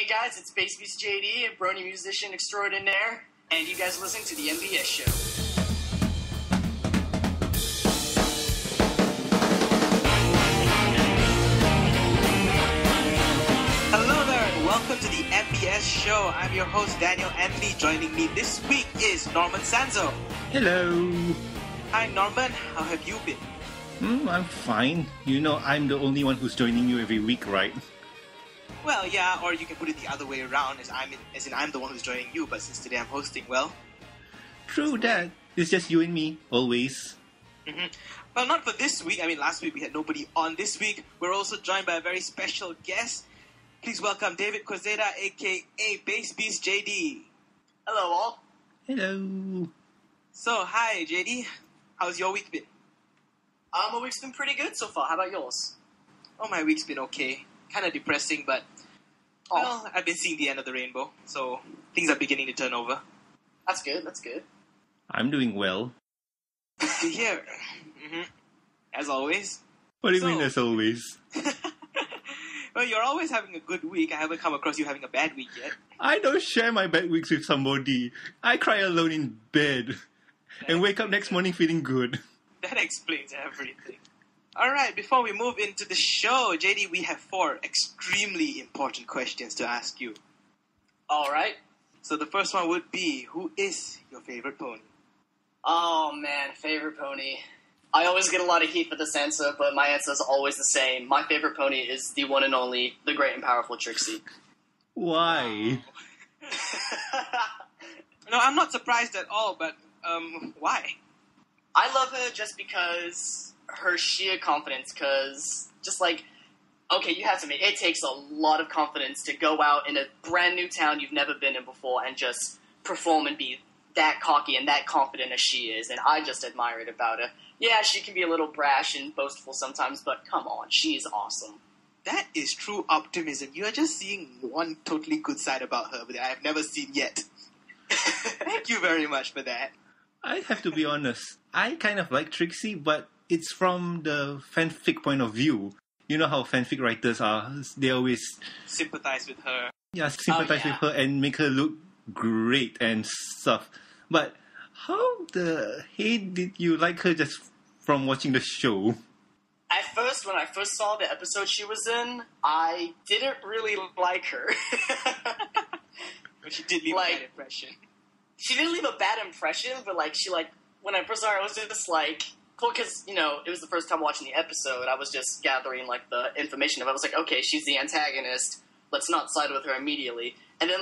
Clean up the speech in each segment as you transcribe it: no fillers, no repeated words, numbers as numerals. Hey guys, it's Bass Beast JD, a brony musician extraordinaire, and you guys are listening to the MBS Show. Welcome to the MBS Show. I'm your host, Daniel Anthony. Joining me this week is Norman Sanzo. Hello. Hi, Norman. How have you been? I'm fine. You know, I'm the only one who's joining you every week, right? Well, yeah, or you can put it the other way around, as in I'm the one who's joining you, but since today I'm hosting, well... True that. It's just you and me, always. Mm-hmm. Well, not for this week. I mean, last week we had nobody on. This week, we're also joined by a very special guest. Please welcome David Quezada, a.k.a. Bass Beast J.D. Hello, all. Hello. So, hi, J.D. How's your week been? My week's been pretty good so far. How about yours? Oh, my week's been okay. Kind of depressing, but... Oh. Well, I've been seeing the end of the rainbow, so things are beginning to turn over. That's good, that's good. I'm doing well. Good to hear. Mm-hmm. As always. What do you mean, as always? Well, you're always having a good week. I haven't come across you having a bad week yet. I don't share my bad weeks with somebody. I cry alone in bed and wake up next morning feeling good. That explains everything. All right, before we move into the show, JD, we have four extremely important questions to ask you. All right. So the first one would be, who is your favorite pony? Oh, man, favorite pony... I always get a lot of heat for this answer, but my answer is always the same. My favorite pony is the one and only, the great and powerful Trixie. Why? No, I'm not surprised at all, but why? I love her just because her sheer confidence, because just like, okay, you have to admit, it takes a lot of confidence to go out in a brand new town you've never been in before and just perform and be that cocky and that confident as she is, and I just admire it about her. Yeah, she can be a little brash and boastful sometimes, but come on, she's awesome. That is true optimism. You are just seeing one totally good side about her that I have never seen yet. Thank you very much for that. I have to be honest. I kind of like Trixie, but it's from the fanfic point of view. You know how fanfic writers are. They always... sympathize with her. Yeah, sympathize with her and make her look great and stuff. But... how the heck did you like her just from watching the show? At first, when I first saw the episode she was in, I didn't really like her. But she did leave a bad impression. She didn't leave a bad impression, but when I first saw her, I was just like, cool, because, you know, it was the first time watching the episode. I was just gathering, the information. I was like, okay, she's the antagonist. Let's not side with her immediately. And then,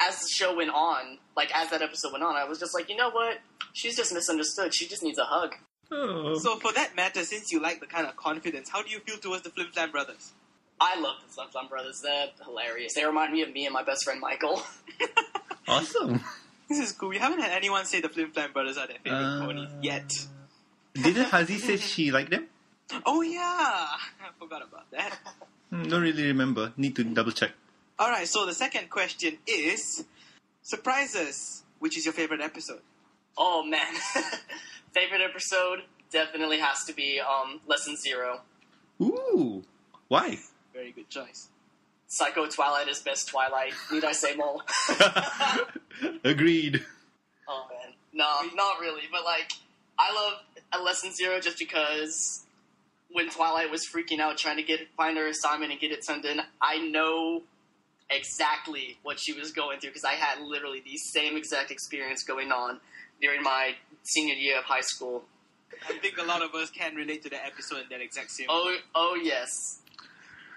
as the show went on, as that episode went on, I was just like, you know what? She's just misunderstood. She just needs a hug. Oh. So for that matter, since you like the kind of confidence, how do you feel towards the Flim Flam Brothers? I love the Flim Flam Brothers. They're hilarious. They remind me of me and my best friend, Michael. Awesome. This is cool. We haven't had anyone say the Flim Flam Brothers are their favorite ponies yet. Didn't Hazi say she liked them? Oh, yeah. I forgot about that. Don't really remember. Need to double check. Alright, so the second question is, surprises, which is your favorite episode? Oh, man. Favorite episode definitely has to be Lesson Zero. Ooh, why? Very good choice. Psycho Twilight is best Twilight. Need I say more? Agreed. Oh, man. No, not really. But, I love Lesson Zero just because when Twilight was freaking out trying to find her assignment and get it sent in, I know... exactly what she was going through, because I had literally the same exact experience going on during my senior year of high school. I think a lot of us can relate to that episode in that exact same way. Oh, yes.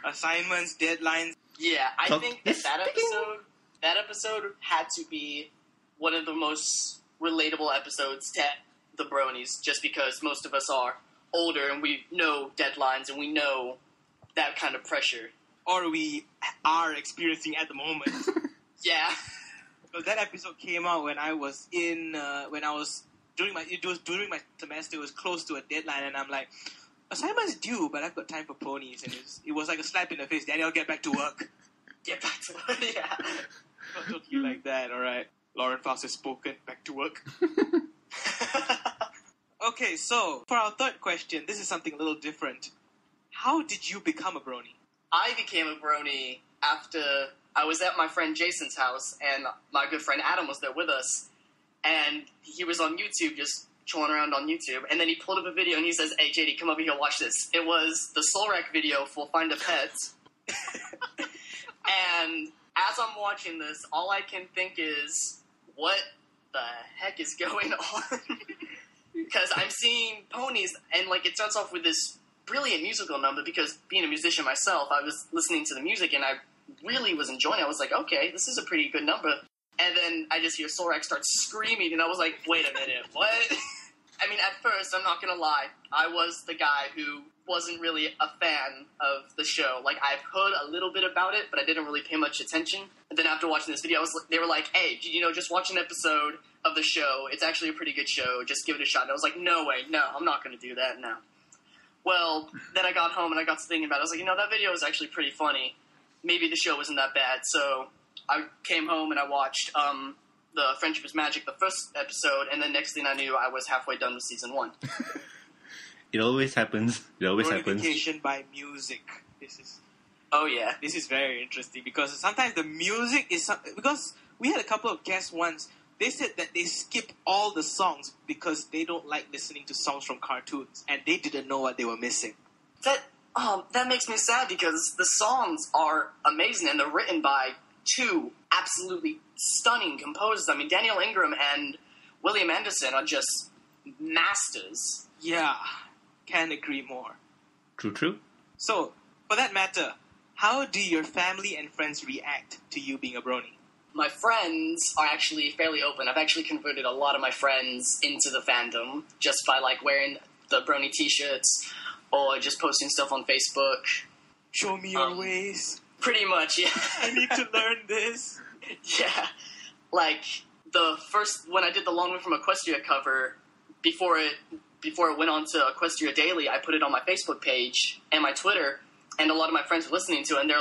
Assignments, deadlines. Yeah, I think that episode had to be one of the most relatable episodes to the bronies, just because most of us are older and we know deadlines and we know that kind of pressure. Or we are experiencing at the moment. Yeah. Because that episode came out when I was during my semester. It was close to a deadline, and I'm like, assignment's due, but I've got time for ponies, and it was like a slap in the face. Daniel, get back to work. Get back to work. Yeah. Not totally like that. All right. Lauren Fox has spoken. Back to work. Okay, so for our third question, this is something a little different. How did you become a brony? I became a brony after I was at my friend Jason's house, and my good friend Adam was there with us, and he was on YouTube, just chilling around on YouTube, and then he pulled up a video, and he says, "Hey, J.D., come over here, watch this." It was the Solrak video for Find a Pet, and as I'm watching this, all I can think is, what the heck is going on? Because I'm seeing ponies, and like it starts off with this brilliant musical number, because being a musician myself, I was listening to the music, and I really was enjoying it. I was like, okay, this is a pretty good number. And then I just hear Solrak start screaming, and I was like, wait a minute, what? I mean, at first, I'm not going to lie, I was the guy who wasn't really a fan of the show. Like, I've heard a little bit about it, but I didn't really pay much attention. And then after watching this video, they were like, hey, you know, just watch an episode of the show. It's actually a pretty good show. Just give it a shot. And I was like, no way, no, I'm not going to do that now. Well, then I got home and I got to thinking about it. I was like, you know, that video is actually pretty funny. Maybe the show wasn't that bad. So I came home and I watched the Friendship is Magic, the first episode, and then next thing I knew, I was halfway done with season one. It always happens. It always happens. Notification by music. Oh, yeah. This is very interesting, because sometimes the music is... Because we had a couple of guests once. They said that they skip all the songs because they don't like listening to songs from cartoons, and they didn't know what they were missing. That makes me sad, because the songs are amazing, and they're written by two absolutely stunning composers. I mean, Daniel Ingram and William Anderson are just masters. Yeah, can't agree more. True, true. So, for that matter, how do your family and friends react to you being a brony? My friends are actually fairly open. I've actually converted a lot of my friends into the fandom just by, like, wearing the brony t-shirts or just posting stuff on Facebook. Show me your ways. Pretty much, yeah. I need to learn this. Yeah. Like, when I did the Long Way From Equestria cover, before it went on to Equestria Daily, I put it on my Facebook page and my Twitter, and a lot of my friends were listening to it, and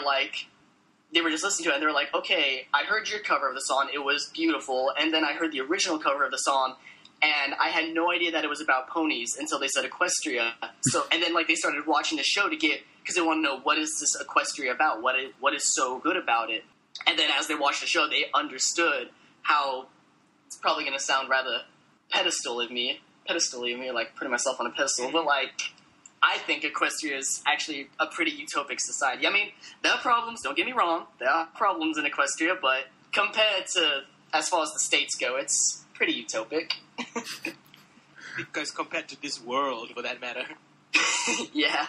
they were just listening to it, and they were like, okay, I heard your cover of the song, it was beautiful, and then I heard the original cover of the song, and I had no idea that it was about ponies until they said Equestria. So, and then, like, they started watching the show because they want to know, what is this Equestria about? What is so good about it? And then as they watched the show, they understood how, it's probably going to sound rather pedestally of me, like putting myself on a pedestal, but, like, I think Equestria is actually a pretty utopic society. I mean, there are problems, don't get me wrong, there are problems in Equestria, but compared to, as far as the states go, it's pretty utopic. Because compared to this world, for that matter. Yeah.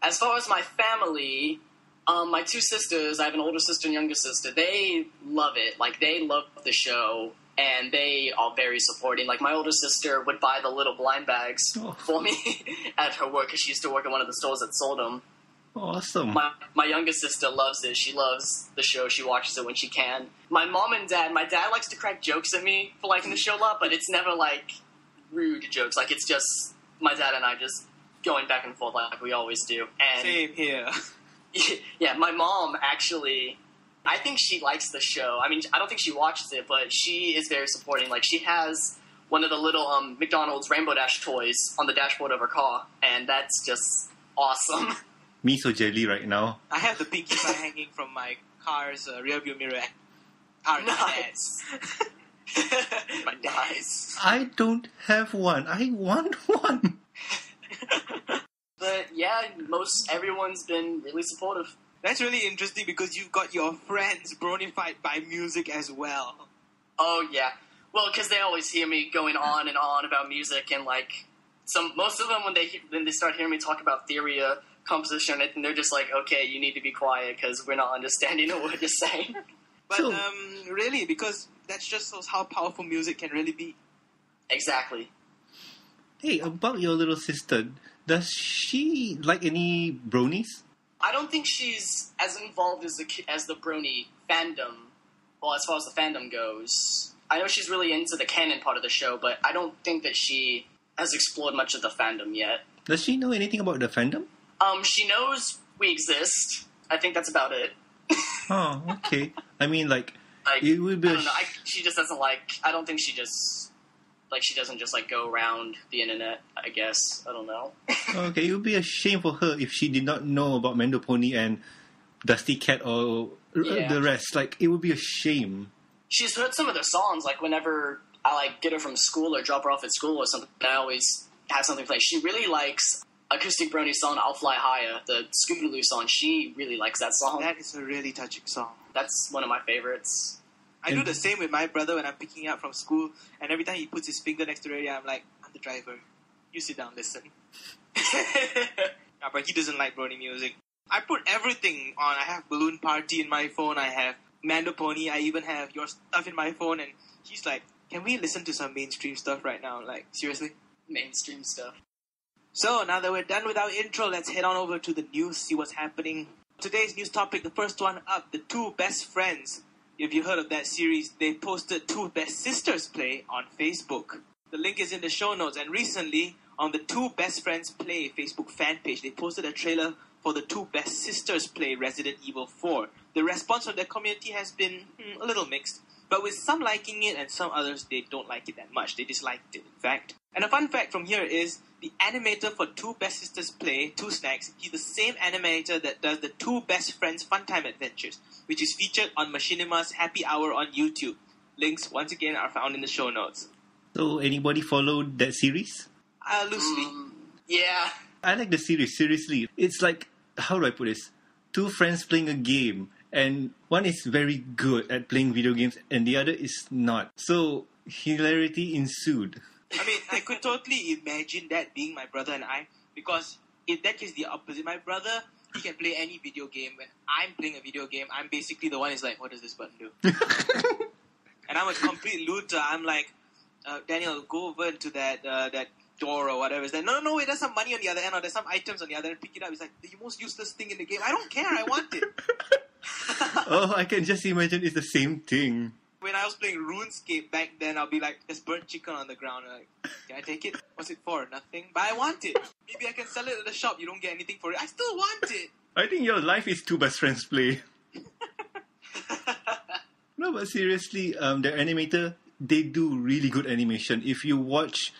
As far as my family, my two sisters, I have an older sister and younger sister, they love it. Like, they love the show, and they are very supporting. Like, my older sister would buy the little blind bags for me at her work, because she used to work at one of the stores that sold them. Awesome. My younger sister loves it. She loves the show. She watches it when she can. My mom and dad, my dad likes to crack jokes at me for liking the show a lot, but it's never, like, rude jokes. Like, it's just my dad and I just going back and forth like we always do. And same here. Yeah, my mom actually... I think she likes the show. I mean, I don't think she watches it, but she is very supporting. Like, she has one of the little McDonald's Rainbow Dash toys on the dashboard of her car, and that's just awesome. Me so jelly right now. I have the Pinkie Pie hanging from my car's rearview mirror. Nice. My nice. I don't have one. I want one. But yeah, everyone's been really supportive. That's really interesting, because you've got your friends bronified by music as well. Oh, yeah. Well, because they always hear me going on and on about music, and, like, most of them, when they start hearing me talk about theory, composition, and they're just like, okay, you need to be quiet, because we're not understanding a word you're saying. But, really, because that's just how powerful music can really be. Exactly. Hey, about your little sister, does she like any bronies? I don't think she's as involved as the brony fandom, well, as far as the fandom goes. I know she's really into the canon part of the show, but I don't think that she has explored much of the fandom yet. Does she know anything about the fandom? She knows we exist. I think that's about it. Oh, okay. I mean, like it would be... I don't know. She just doesn't like... I don't think she just... Like, she doesn't just, like, go around the internet, I guess. I don't know. Okay, it would be a shame for her if she did not know about Mando Pony and Dusty Cat or the rest. Like, it would be a shame. She's heard some of the songs. Like, whenever I, like, get her from school or drop her off at school or something, I always have something to play. She really likes Acoustic Brony's song, I'll Fly Higher, the Scootaloo song. She really likes that song. That is a really touching song. That's one of my favorites. I do the same with my brother when I'm picking up from school, and every time he puts his finger next to the radio, I'm like, I'm the driver. You sit down, listen. But he doesn't like Brony music. I put everything on. I have Balloon Party in my phone. I have Mando Pony. I even have your stuff in my phone. And he's like, can we listen to some mainstream stuff right now? Like, seriously? Mainstream stuff. So, now that we're done with our intro, let's head on over to the news, see what's happening. Today's news topic, the first one up, the Two Best Friends. If you heard of that series, they posted Two Best Sisters Play on Facebook. The link is in the show notes. And recently, on the Two Best Friends Play Facebook fan page, they posted a trailer for the Two Best Sisters Play Resident Evil 4. The response from the community has been a little mixed, but with some liking it and some others, they don't like it that much. They disliked it, in fact. And a fun fact from here is the animator for Two Best Sisters Play, Two Snacks, he's the same animator that does the Two Best Friends Funtime Adventures, which is featured on Machinima's Happy Hour on YouTube. Links, once again, are found in the show notes. So, anybody followed that series? Loosely. Yeah. I like the series, seriously. It's like, how do I put this? Two friends playing a game, and one is very good at playing video games, and the other is not. So, hilarity ensued. I mean, I could totally imagine that being my brother and I, because in that case, the opposite. My brother, he can play any video game. When I'm playing a video game, I'm basically the one who's like, what does this button do? And I'm a complete looter. I'm like, Daniel, go over to that door or whatever. It's like, no, wait, there's some money on the other end or there's some items on the other end. Pick it up. It's like, the most useless thing in the game. I don't care. I want it. Oh, I can just imagine it's the same thing. When I was playing RuneScape back then, I'll be like, there's burnt chicken on the ground. I'm like, can I take it? What's it for? Nothing. But I want it. Maybe I can sell it at the shop. You don't get anything for it. I still want it. I think your life is Two Best Friends Play. No, but seriously, their animator, they do really good animation. If you watch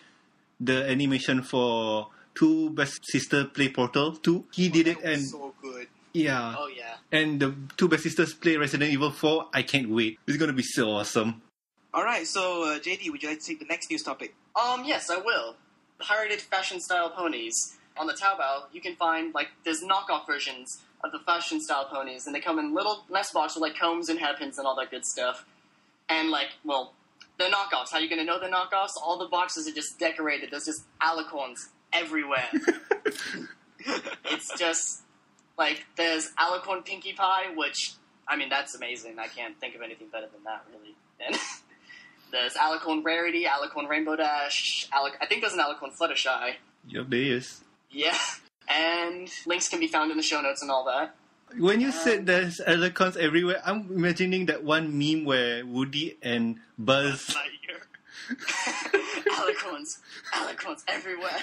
the animation for Two Best Sisters Play Portal 2, he did it, and so good. Yeah. Oh yeah. And the Two Best Sisters Play Resident Evil 4, I can't wait. It's gonna be so awesome. Alright, so JD, would you like to take the next news topic? Yes, I will. Pirated fashion style ponies. On the Taobao, you can find, like, there's knockoff versions of the fashion style ponies, and they come in little nest boxes with, like, combs and hairpins and all that good stuff. And, like, well, they're knockoffs. How are you gonna know they're knockoffs? All the boxes are just decorated. There's just alicorns everywhere. It's just... like, there's alicorn Pinkie Pie, which, I mean, that's amazing. I can't think of anything better than that, really. And there's alicorn Rarity, alicorn Rainbow Dash, I think there's an alicorn Fluttershy. Yep, there is. Yeah. And links can be found in the show notes and all that. When you said there's alicorns everywhere, I'm imagining that one meme where Woody and Buzz... alicorns everywhere.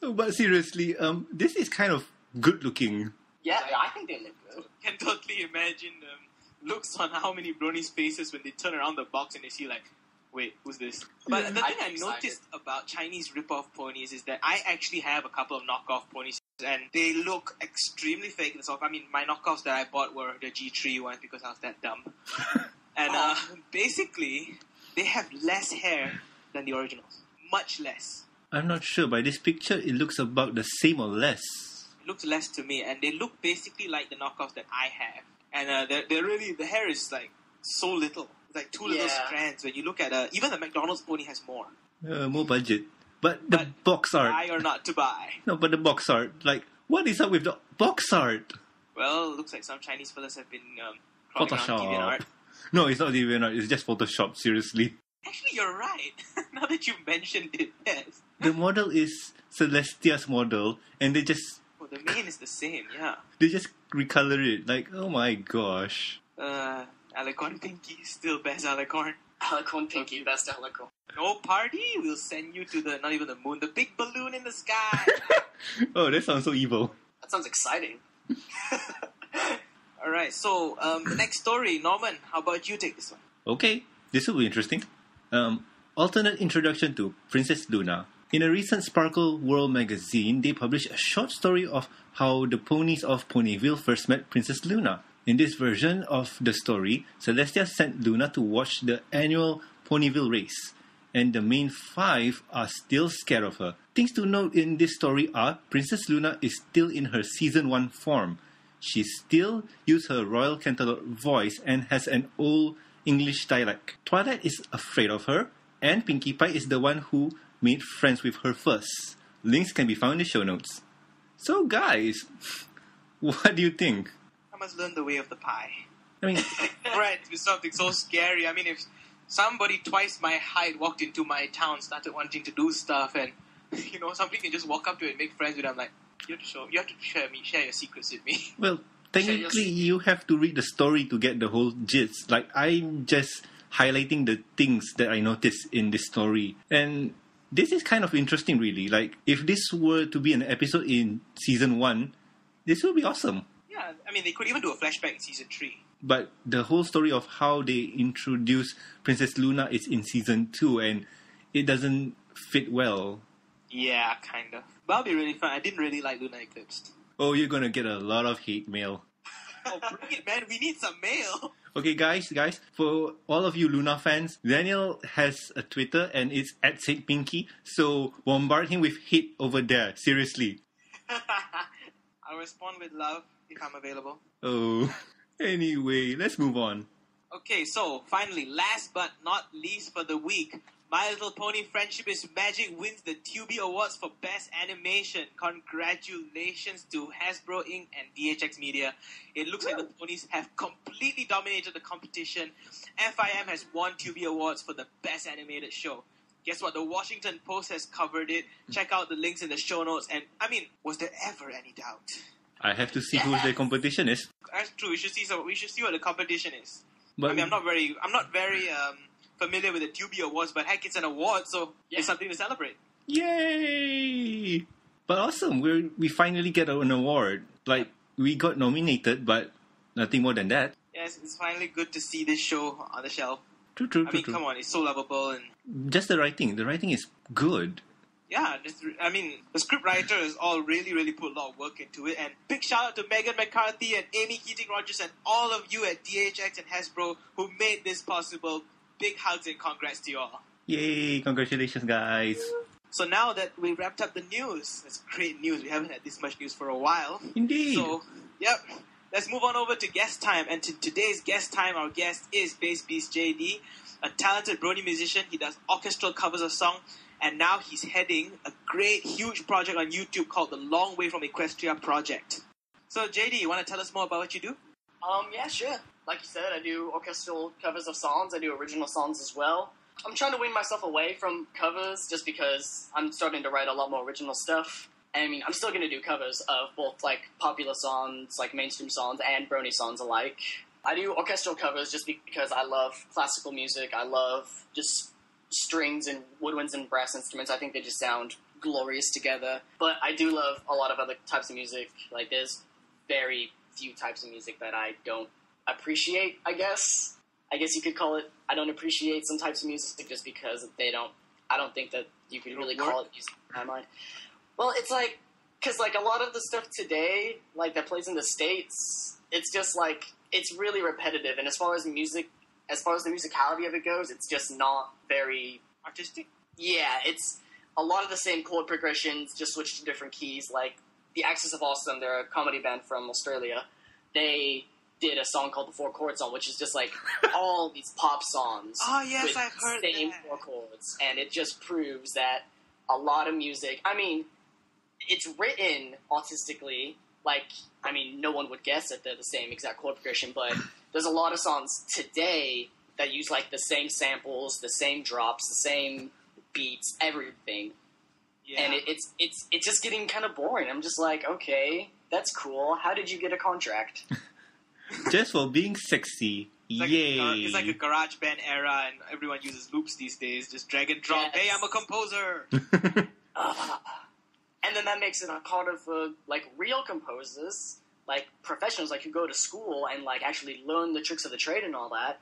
But seriously, this is kind of... good looking. Yeah, I think they look good. I can totally imagine looks on how many bronies' faces when they turn around the box and they see like, wait, who's this? But the thing I noticed about Chinese rip-off ponies is that I actually have a couple of knockoff ponies and they look extremely fake in the soft. I mean, my knockoffs that I bought were the G3 ones because I was that dumb. And basically, they have less hair than the originals. Much less. I'm not sure. By this picture, it looks about the same or less. Looks less to me, and they look basically like the knockoffs that I have, and they're really, the hair is like so little, it's like two little strands. When you look at even the McDonald's pony has more budget, but box art, buy or not to buy. No, but the box art, like, what is up with the box art? Well, it looks like some Chinese fellas have been Photoshop. DeviantArt. No, it's not DeviantArt, it's just Photoshop. Seriously. Actually, you're right. Now that you mentioned it, yes. The model is Celestia's model, and they just. The mane is the same, yeah. They just recolor it. Like, oh my gosh. Alicorn Pinkie, still best alicorn. Alicorn Pinkie, best alicorn. No party, we'll send you to the, not even the moon, the big balloon in the sky. Oh, that sounds so evil. That sounds exciting. Alright, so, the next story, Norman, how about you take this one? Okay, this will be interesting. Alternate introduction to Princess Luna. In a recent Sparkle World magazine, they published a short story of how the ponies of Ponyville first met Princess Luna. In this version of the story, Celestia sent Luna to watch the annual Ponyville race, and the main five are still scared of her. Things to note in this story are Princess Luna is still in her Season 1 form. She still uses her Royal Cantaloupe voice and has an old English dialect. Twilight is afraid of her, and Pinkie Pie is the one who made friends with her first. Links can be found in the show notes. So guys, what do you think? I must learn the way of the pie. I mean, right, it's something so scary. I mean, if somebody twice my height walked into my town, started wanting to do stuff, and, you know, somebody can just walk up to it and make friends with it, I'm like, you have to share your secrets with me. Well, technically, you have to read the story to get the whole gist. Like, I'm just highlighting the things that I noticed in this story. And this is kind of interesting, really. Like, if this were to be an episode in Season 1, this would be awesome. Yeah, I mean, they could even do a flashback in Season 3. But the whole story of how they introduce Princess Luna is in Season 2, and it doesn't fit well. Yeah, kind of. But I'll be really fun. I didn't really like Luna Eclipsed. Oh, you're going to get a lot of hate mail. Oh, bring it, man. We need some mail. Okay, guys, for all of you Luna fans, Daniel has a Twitter and it's @SaidPinky, so bombard him with hate over there. Seriously. I'll respond with love if I'm available. Oh, anyway, let's move on. Okay, so finally, last but not least for the week, My Little Pony Friendship is Magic wins the Tubey Awards for Best Animation. Congratulations to Hasbro Inc. and DHX Media. It looks like the ponies have completely dominated the competition. FIM has won Tubey Awards for the Best Animated Show. Guess what? The Washington Post has covered it. Check out the links in the show notes. And, I mean, was there ever any doubt? I have to see who the competition is. That's true. We should see what the competition is. But I mean, I'm not very familiar with the Tubey Awards, but heck, it's an award, so it's something to celebrate. Yay! But awesome, we finally get an award. Like, we got nominated, but nothing more than that. Yes, it's finally good to see this show on the shelf. True. Come on, it's so lovable and just the writing. The writing is good. Yeah, I mean, the script writers all really, really put a lot of work into it. And big shout-out to Megan McCarthy and Amy Keating-Rogers and all of you at DHX and Hasbro who made this possible. Big hugs and congrats to you all. Yay, congratulations, guys. So now that we wrapped up the news, that's great news. We haven't had this much news for a while. Indeed. So, yep, let's move on over to guest time. And to today's guest time, our guest is Bass Beast JD, a talented Brony musician. He does orchestral covers of songs. And now he's heading a great, huge project on YouTube called The Long Way From Equestria Project. So, J.D., you want to tell us more about what you do? Yeah, sure. Like you said, I do orchestral covers of songs. I do original songs as well. I'm trying to wean myself away from covers just because I'm starting to write a lot more original stuff. And, I mean, I'm still going to do covers of both, like, popular songs, like mainstream songs, and Brony songs alike. I do orchestral covers just because I love classical music. I love just strings and woodwinds and brass instruments. I think they just sound glorious together. But I do love a lot of other types of music. Like, there's very few types of music that I don't appreciate, I guess. I guess you could call it, I don't appreciate some types of music just because they don't, I don't think that you could really call it music in my mind. Well, it's like, because, like, a lot of the stuff today, like, that plays in the States, it's just, like, it's really repetitive. And as far as the musicality of it goes, it's just not very artistic. Yeah, it's a lot of the same chord progressions, just switched to different keys. Like, the Axis of Awesome, they're a comedy band from Australia. They did a song called The Four Chord Song, which is just, like, all these pop songs. Oh, yes, I've heard that. With the same four chords. And it just proves that a lot of music, I mean, it's written artistically. Like, I mean, no one would guess that they're the same exact chord progression, but there's a lot of songs today that use, like, the same samples, the same drops, the same beats, everything. Yeah. And it's just getting kind of boring. I'm just like, okay, that's cool. How did you get a contract? Just for being sexy. It's like, yay. It's like a garage band era, and everyone uses loops these days. Just drag and drop. Yes. Hey, I'm a composer. And then that makes it harder for, like, real composers, like, professionals, like, who go to school and, like, actually learn the tricks of the trade and all that.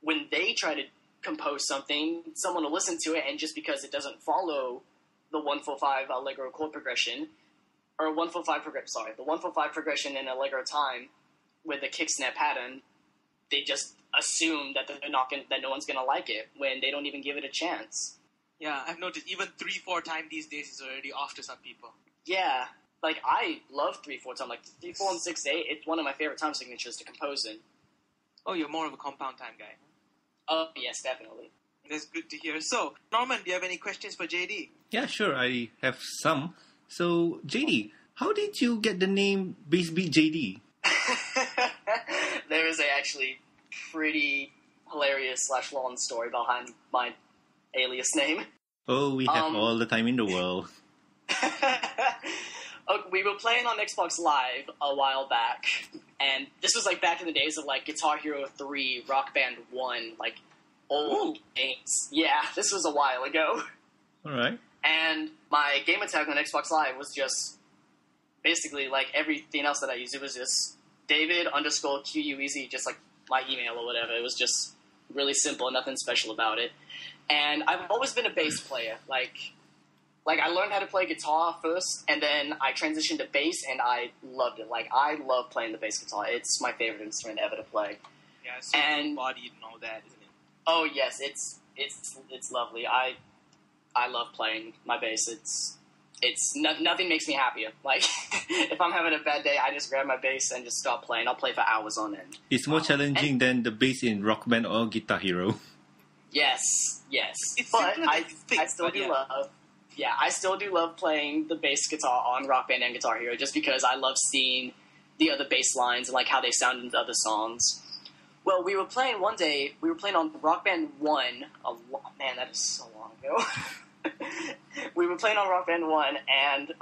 When they try to compose something, someone will listen to it, and just because it doesn't follow the 1-4-5 Allegro chord progression, or 1-4-5 progression in Allegro time, with the kick snap pattern, they just assume that they're not gonna, that no one's gonna like it when they don't even give it a chance. Yeah, I've noticed even 3/4 time these days is already off to some people. Yeah, like I love 3/4 time. Like 3/4 and 6/8, it's one of my favorite time signatures to compose in. Oh, you're more of a compound time guy. Oh yes, definitely. That's good to hear. So, Norman, do you have any questions for JD? Yeah, sure, I have some. So, JD, how did you get the name Bass Beast JD? There is a actually pretty hilarious / long story behind my alias name. Oh, we have all the time in the world. Okay, we were playing on Xbox Live a while back, and this was like back in the days of like Guitar Hero 3, Rock Band 1, like old games. Yeah, this was a while ago. All right. And my gamer tag on Xbox Live was just basically like everything else that I used. It was just David_QUEZ, just like my email or whatever. It was just really simple, nothing special about it. And I've always been a bass player. Like I learned how to play guitar first, and then I transitioned to bass, and I loved it. Like, I love playing the bass guitar. It's my favorite instrument ever to play. Yeah, it's so embodied and all that, isn't it? Oh yes, it's lovely. I love playing my bass. Nothing makes me happier. Like, if I'm having a bad day, I just grab my bass and just start playing. I'll play for hours on end. It's more challenging than the bass in Rock Band or Guitar Hero. Yes. I still do love playing the bass guitar on Rock Band and Guitar Hero just because I love seeing the other bass lines and like how they sound in the other songs. Well, we were playing one day, we were playing on Rock Band 1, man, that is so long ago. We were playing on Rock Band 1, and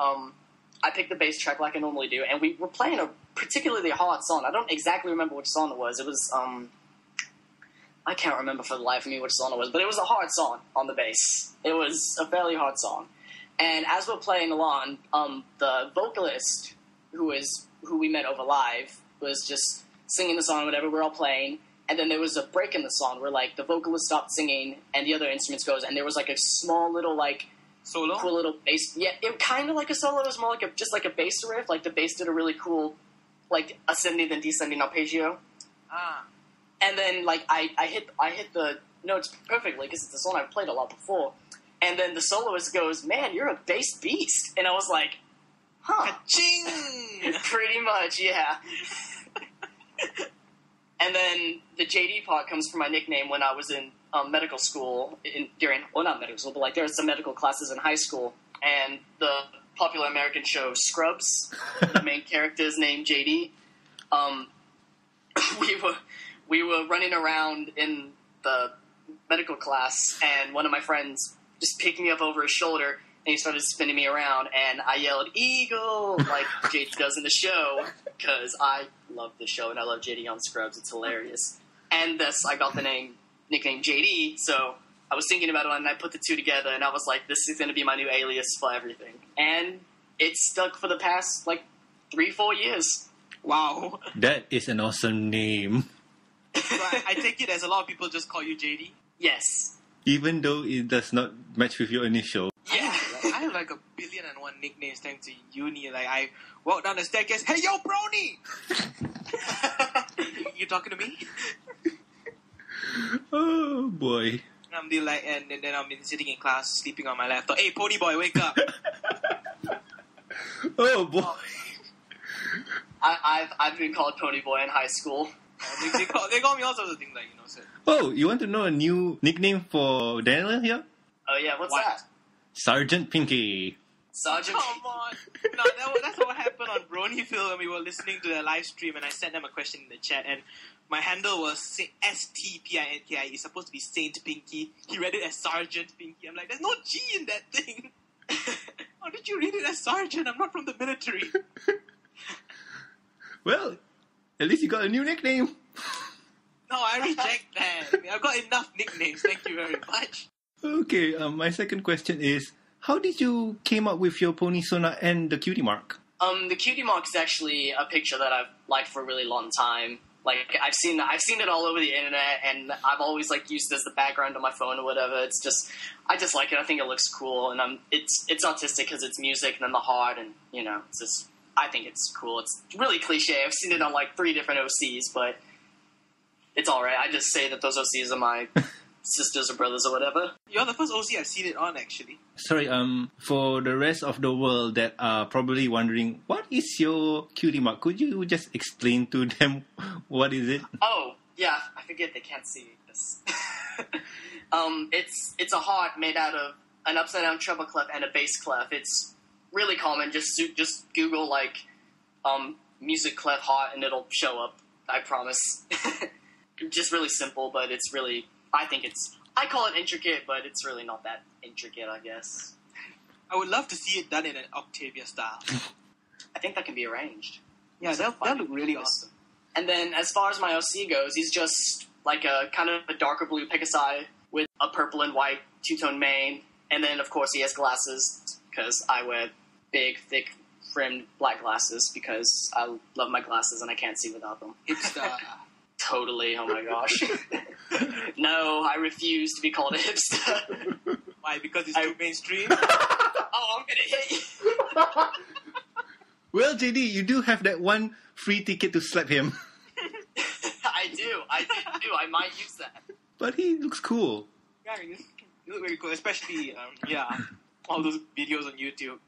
I picked the bass track like I normally do, and we were playing a particularly hard song. I don't exactly remember which song it was. It was, I can't remember for the life of me which song it was, but it was a hard song on the bass. It was a fairly hard song. And as we're playing along, the vocalist, who we met over live, was just singing the song, whatever, we're all playing, and then there was a break in the song where, like, the vocalist stopped singing and the other instruments goes, and there was, like, a small little, like, solo? Cool little bass. Yeah, it kind of like a solo. It was more like just like a bass riff. Like, the bass did a really cool, like, ascending and descending arpeggio. Ah. And then, like, I hit the notes perfectly because it's a song I've played a lot before. And then the soloist goes, "Man, you're a bass beast." And I was like, huh. Ka-ching! Pretty much, yeah. And then the JD part comes from my nickname when I was in medical school. Not medical school, but like there were some medical classes in high school. And the popular American show Scrubs, the main character is named JD. We were running around in the medical class, and one of my friends just picked me up over his shoulder, and he started spinning me around, and I yelled, "Eagle," like JD does in the show, because I love the show, and I love JD on Scrubs. It's hilarious. And thus, I got the nickname JD, so I was thinking about it, and I put the two together, and I was like, this is going to be my new alias for everything. And it's stuck for the past, like, 3-4 years. Wow. That is an awesome name. So I take it as a lot of people just call you JD? Yes. Even though it does not match with your initial. Yeah. I have like a 1,000,000,001 nicknames thanks to uni. Like, I walk down the staircase, "Hey, yo, brony!" You talking to me? Oh, boy. And I'm like, and then I'm sitting in class, sleeping on my laptop. "Hey, pony boy, wake up!" Oh, boy. I've been called pony boy in high school. They call me all sorts of things, like, you know, sir. Oh, you want to know a new nickname for Daniel here? Oh, yeah, what's that? Sergeant Pinky. Sergeant Pinky. Come on. No, that's what happened on Bronyville when we were listening to their live stream, and I sent them a question in the chat, and my handle was STPINKI. It's supposed to be Saint Pinky. He read it as Sergeant Pinky. I'm like, there's no G in that thing. How did you read it as Sergeant? I'm not from the military. Well, at least you got a new nickname. No, I reject that. I've got enough nicknames. Thank you very much. Okay, my second question is, how did you came up with your pony sona and the cutie mark? The cutie mark is actually a picture that I've liked for a really long time. Like, I've seen it all over the internet, and I've always, like, used it as the background on my phone or whatever. It's just, I just like it. I think it looks cool, and it's artistic because it's music and then the heart, and, you know, it's just I think it's cool. It's really cliche. I've seen it on like 3 different OCs, but it's all right. I just say that those OCs are my sisters or brothers or whatever. You're the first OC I've seen it on, actually. Sorry, for the rest of the world that are probably wondering, what is your cutie mark? Could you just explain to them what is it? Oh, yeah. I forget they can't see this. It's a heart made out of an upside-down treble clef and a bass clef. It's really common. Just Google, like, music clef heart, and it'll show up. I promise. Just really simple, but it's really... I think it's... I call it intricate, but it's really not that intricate, I guess. I would love to see it done in an Octavia style. I think that can be arranged. Yeah, that'll look really awesome. And then, as far as my OC goes, he's just, like, a kind of a darker blue Pegasus with a purple and white two-tone mane. And then, of course, he has glasses, because I wear big, thick, frimmed black glasses, because I love my glasses and I can't see without them. Hipster. Totally, oh my gosh. No, I refuse to be called a hipster. Why, because it's too mainstream? Oh, I'm gonna hit you. Well, J.D., you do have that one free ticket to slap him. I do. I might use that. But he looks cool. Yeah, you look really cool, especially, all those videos on YouTube.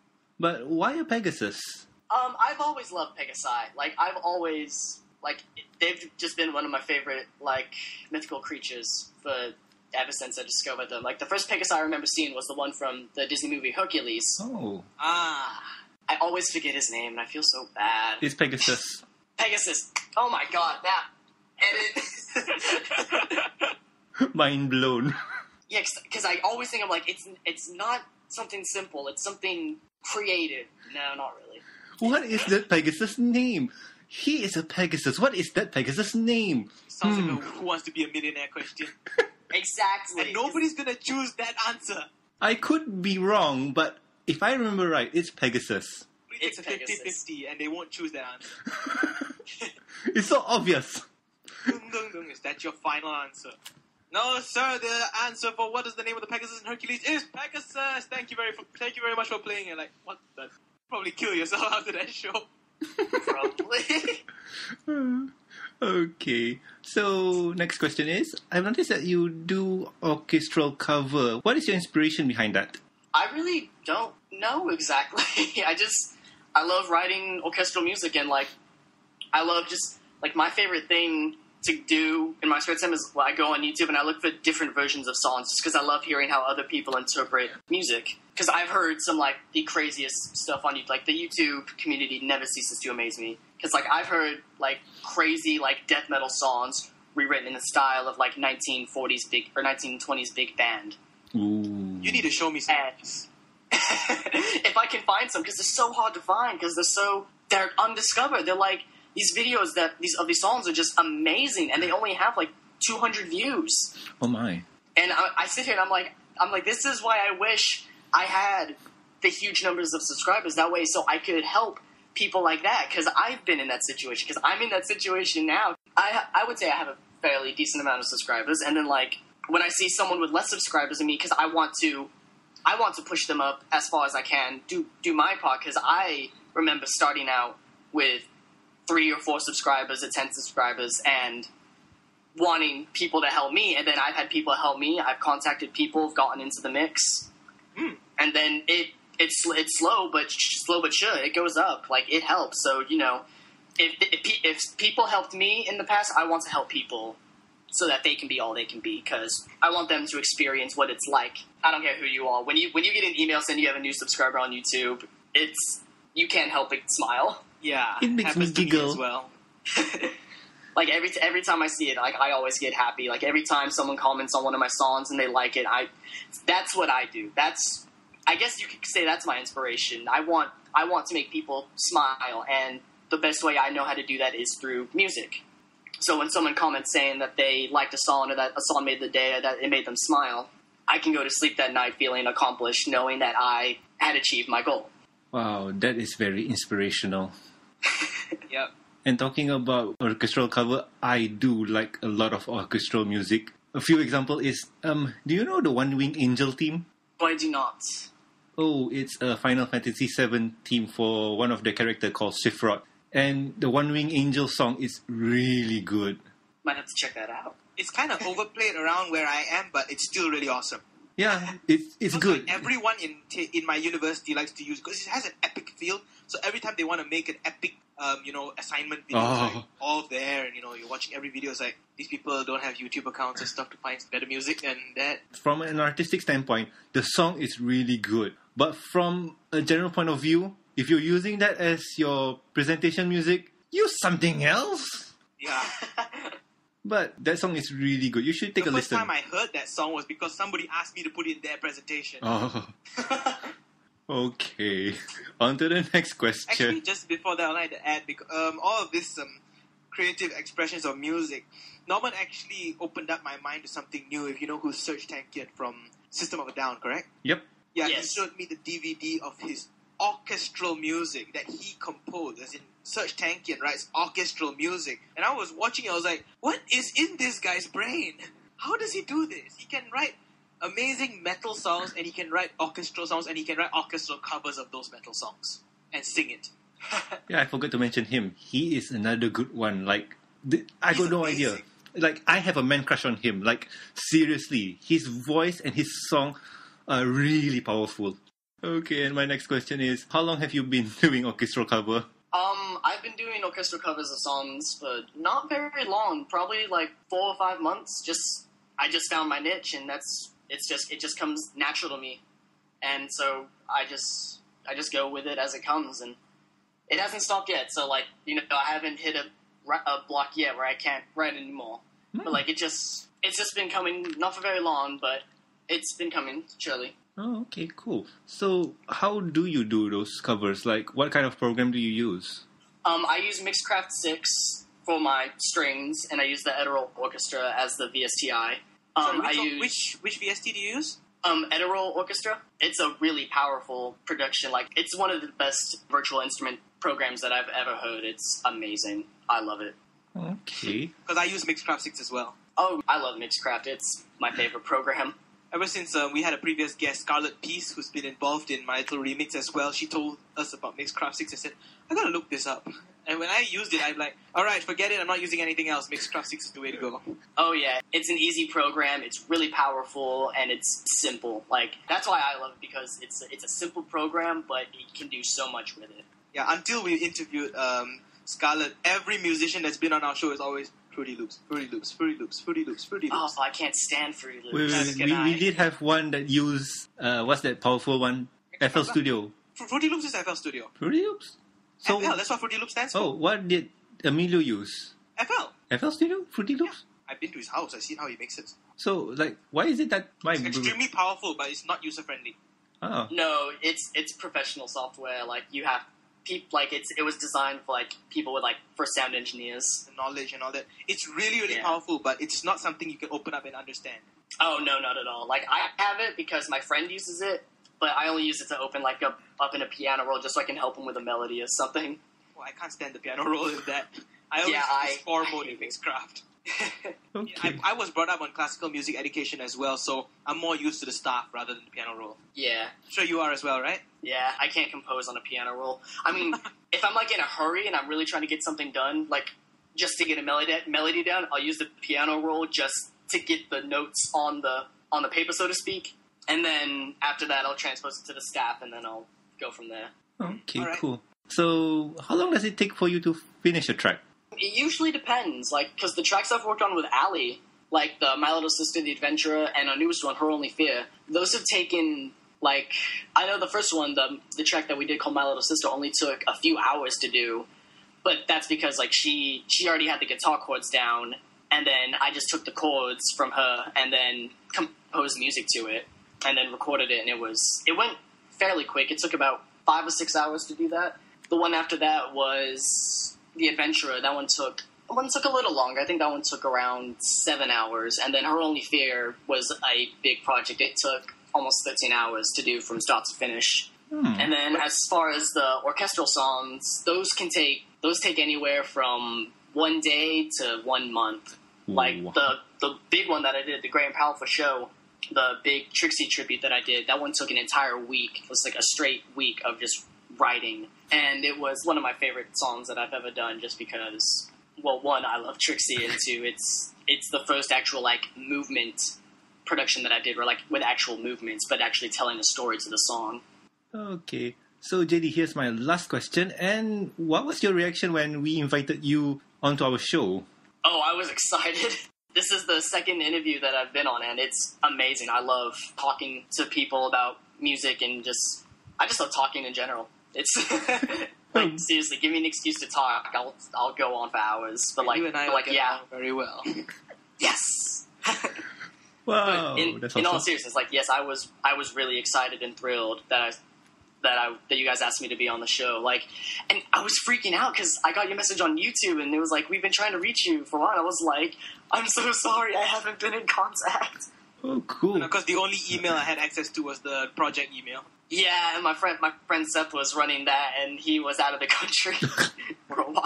But why a Pegasus? I've always loved Pegasi. They've just been one of my favorite, mythical creatures ever since I discovered them. Like, the first Pegasus I remember seeing was the one from the Disney movie Hercules. Oh. Ah. I always forget his name, and I feel so bad. It's Pegasus. Pegasus. Oh my god, that. Edit. Mind blown. Yeah, because I always think, I'm like, it's not something simple. It's something creative. No, not really. What is that Pegasus name? He is a Pegasus. What is that Pegasus name? Sounds like a Who Wants to Be a Millionaire question. Exactly. And nobody's going to choose that answer. I could be wrong, but if I remember right, it's Pegasus. It's a 50-50, and they won't choose that answer. It's so obvious. Is that your final answer? No, sir, the answer for what is the name of the Pegasus in Hercules is Pegasus. Thank you very much for playing it. Like, what the... Probably kill yourself after that show. Probably. Okay. So, next question is, I've noticed that you do orchestral cover. What is your inspiration behind that? I really don't know exactly. I love writing orchestral music, and, I love just, my favorite thing to do in my spare time is I go on YouTube and I look for different versions of songs just because I love hearing how other people interpret music. Because I've heard some, the craziest stuff on YouTube. The YouTube community never ceases to amaze me. Because, I've heard, crazy, death metal songs rewritten in the style of, 1940s big... or 1920s big band. Ooh. You need to show me some. If I can find some, because they're so hard to find, because they're undiscovered. They're, these videos of these songs are just amazing, and they only have, 200 views. Oh, my. And I sit here and I'm like, this is why I wish... I had the huge numbers of subscribers that way so I could help people like that, because I've been in that situation, because I'm in that situation now. I would say I have a fairly decent amount of subscribers, and then, when I see someone with less subscribers than me, because I want to push them up as far as I can, do my part, because I remember starting out with 3 or 4 subscribers or 10 subscribers, and wanting people to help me, and then I've had people help me, I've contacted people, I've gotten into the mix... And then it's slow but sure it goes up, it helps. So if people helped me in the past, I want to help people so that they can be all they can be, because I want them to experience what it's like. I don't care who you are. When you get an email saying you have a new subscriber on YouTube, you can't help but smile. Yeah, it makes me giggle as well. Every time I see it, I always get happy. Every time someone comments on one of my songs and they like it, that's what I do. I guess you could say that's my inspiration. I want to make people smile, and the best way I know how to do that is through music. So when someone comments saying that they liked a song, or that a song made the day, or that it made them smile, I can go to sleep that night feeling accomplished, knowing that I had achieved my goal. Wow, that is very inspirational. Yep. And talking about orchestral cover, I do like a lot of orchestral music. A few examples is, do you know the One Wing Angel theme? I do not. oh, it's a Final Fantasy VII theme for one of the characters called Sephiroth. And the One Wing Angel song is really good. Might have to check that out. It's kind of overplayed around where I am, but it's still really awesome. Yeah, it's good. Like everyone in my university likes to use because it has an epic feel. So every time they want to make an epic, assignment video, it's like all there, and you're watching every video. It's like these people don't have YouTube accounts and stuff to find better music and that. From an artistic standpoint, the song is really good. But from a general point of view, if you're using that as your presentation music, use something else. Yeah. But that song is really good. You should take a listen. The first time I heard that song was because somebody asked me to put it in their presentation. Oh. Okay. On to the next question. Actually, just before that, I'd like to add, because, all of this creative expressions of music, Norman actually opened up my mind to something new, if you know who's Serj Tankian from System of a Down, correct? Yep. Yeah, yes. He showed me the DVD of his orchestral music that he composed, as in Serj Tankian writes orchestral music, and I was watching it, I was like, what is in this guy's brain? How does he do this? He can write amazing metal songs, and he can write orchestral songs, and he can write orchestral covers of those metal songs and sing it. Yeah, I forgot to mention him. He is another good one. Like, I got no idea. Like, I have a man crush on him. Like, seriously, his voice and his song are really powerful. Okay, and my next question is, how long have you been doing orchestral cover? I've been doing orchestral covers of songs for not very long, probably like 4 or 5 months. I just found my niche, and it just comes natural to me, and so I just go with it as it comes, and it hasn't stopped yet. So I haven't hit a block yet where I can't write anymore. Mm. But it's just been coming, not for very long, but it's been coming surely. Oh, okay, cool. So, how do you do those covers? Like, what kind of program do you use? I use MixCraft 6 for my strings, and I use the Ethereal Orchestra as the VSTI. Which VST do you use? Ethereal Orchestra. It's a really powerful production. Like, it's one of the best virtual instrument programs that I've ever heard. It's amazing. I love it. Okay. Because I use MixCraft 6 as well. Oh, I love MixCraft. It's my favorite program. Ever since we had a previous guest, Scarlet Peace, who's been involved in My Little Remix as well, she told us about MixCraft 6. I said, I gotta look this up. And when I used it, I'm like, alright, forget it, I'm not using anything else. MixCraft 6 is the way to go. Oh yeah, it's an easy program, it's really powerful, and it's simple. Like, that's why I love it, because it's a simple program, but you can do so much with it. Yeah, until we interviewed Scarlet, every musician that's been on our show is always... Fruity loops. Oh, I can't stand Fruity loops. We did have one that used, what's that powerful one? FL Studio. Fruity loops is FL Studio. Fruity loops? So, FL, that's what Fruity loops stands for. Oh, what did Emilio use? FL. FL Studio? Fruity loops? Yeah. I've been to his house, I've seen how he makes it. So, like, why is it that... It's extremely powerful, but it's not user-friendly. Oh. No, it's professional software, like, you have... it was designed for people with for sound engineers and knowledge and all that. It's really, really powerful, but it's not something you can open up and understand. Oh no, not at all. Like, I have it because my friend uses it, but I only use it to open up in a piano roll just so I can help him with a melody or something. Well, I can't stand the piano roll in that. I always use score mode in MixCraft. Okay. I was brought up on classical music education as well, so I'm more used to the staff rather than the piano roll. Yeah. I'm sure you are as well, right? Yeah, I can't compose on a piano roll. I mean, if I'm in a hurry and I'm really trying to get something done, just to get a melody down, I'll use the piano roll just to get the notes on the paper, so to speak. And then after that, I'll transpose it to the staff, and then I'll go from there. Okay, right. Cool. So how long does it take for you to finish a track? It usually depends, because the tracks I've worked on with Ali, the My Little Sister, The Adventurer, and our newest one, Her Only Fear, those have taken, I know the first one, the track that we did called My Little Sister, only took a few hours to do, but that's because, she already had the guitar chords down, and then I just took the chords from her, and then composed music to it, and then recorded it, and it went fairly quick. It took about 5 or 6 hours to do that. The one after that was... The Adventurer, that one took a little longer. I think that one took around 7 hours. And then Her Only Fear was a big project. It took almost 13 hours to do from start to finish. Hmm. And then as far as the orchestral songs, those take anywhere from 1 day to 1 month. Ooh. The big one that I did, the Grand Powerful Show, the big Trixie tribute that I did, that one took an entire week. It was like a straight week of just writing. And it was one of my favorite songs that I've ever done just because, well, one, I love Trixie, and two, it's the first actual, like, movement production that I did where, like, with actual movements, but actually telling a story to the song. Okay. So, J.D., here's my last question. And what was your reaction when we invited you onto our show? Oh, I was excited. This is the second interview that I've been on, and it's amazing. I love talking to people about music and just... I just love talking in general. It's... Like, seriously, give me an excuse to talk. I'll go on for hours. But, like, you and I like, yeah, very well. Yes. Wow. In all seriousness, like, yes, I was really excited and thrilled that you guys asked me to be on the show. Like, and I was freaking out because I got your message on YouTube and it was like, we've been trying to reach you for a while. I was like, I'm so sorry, I haven't been in contact. Oh, cool. Because the only email I had access to was the project email. Yeah, and my friend Seth was running that, and he was out of the country for a while.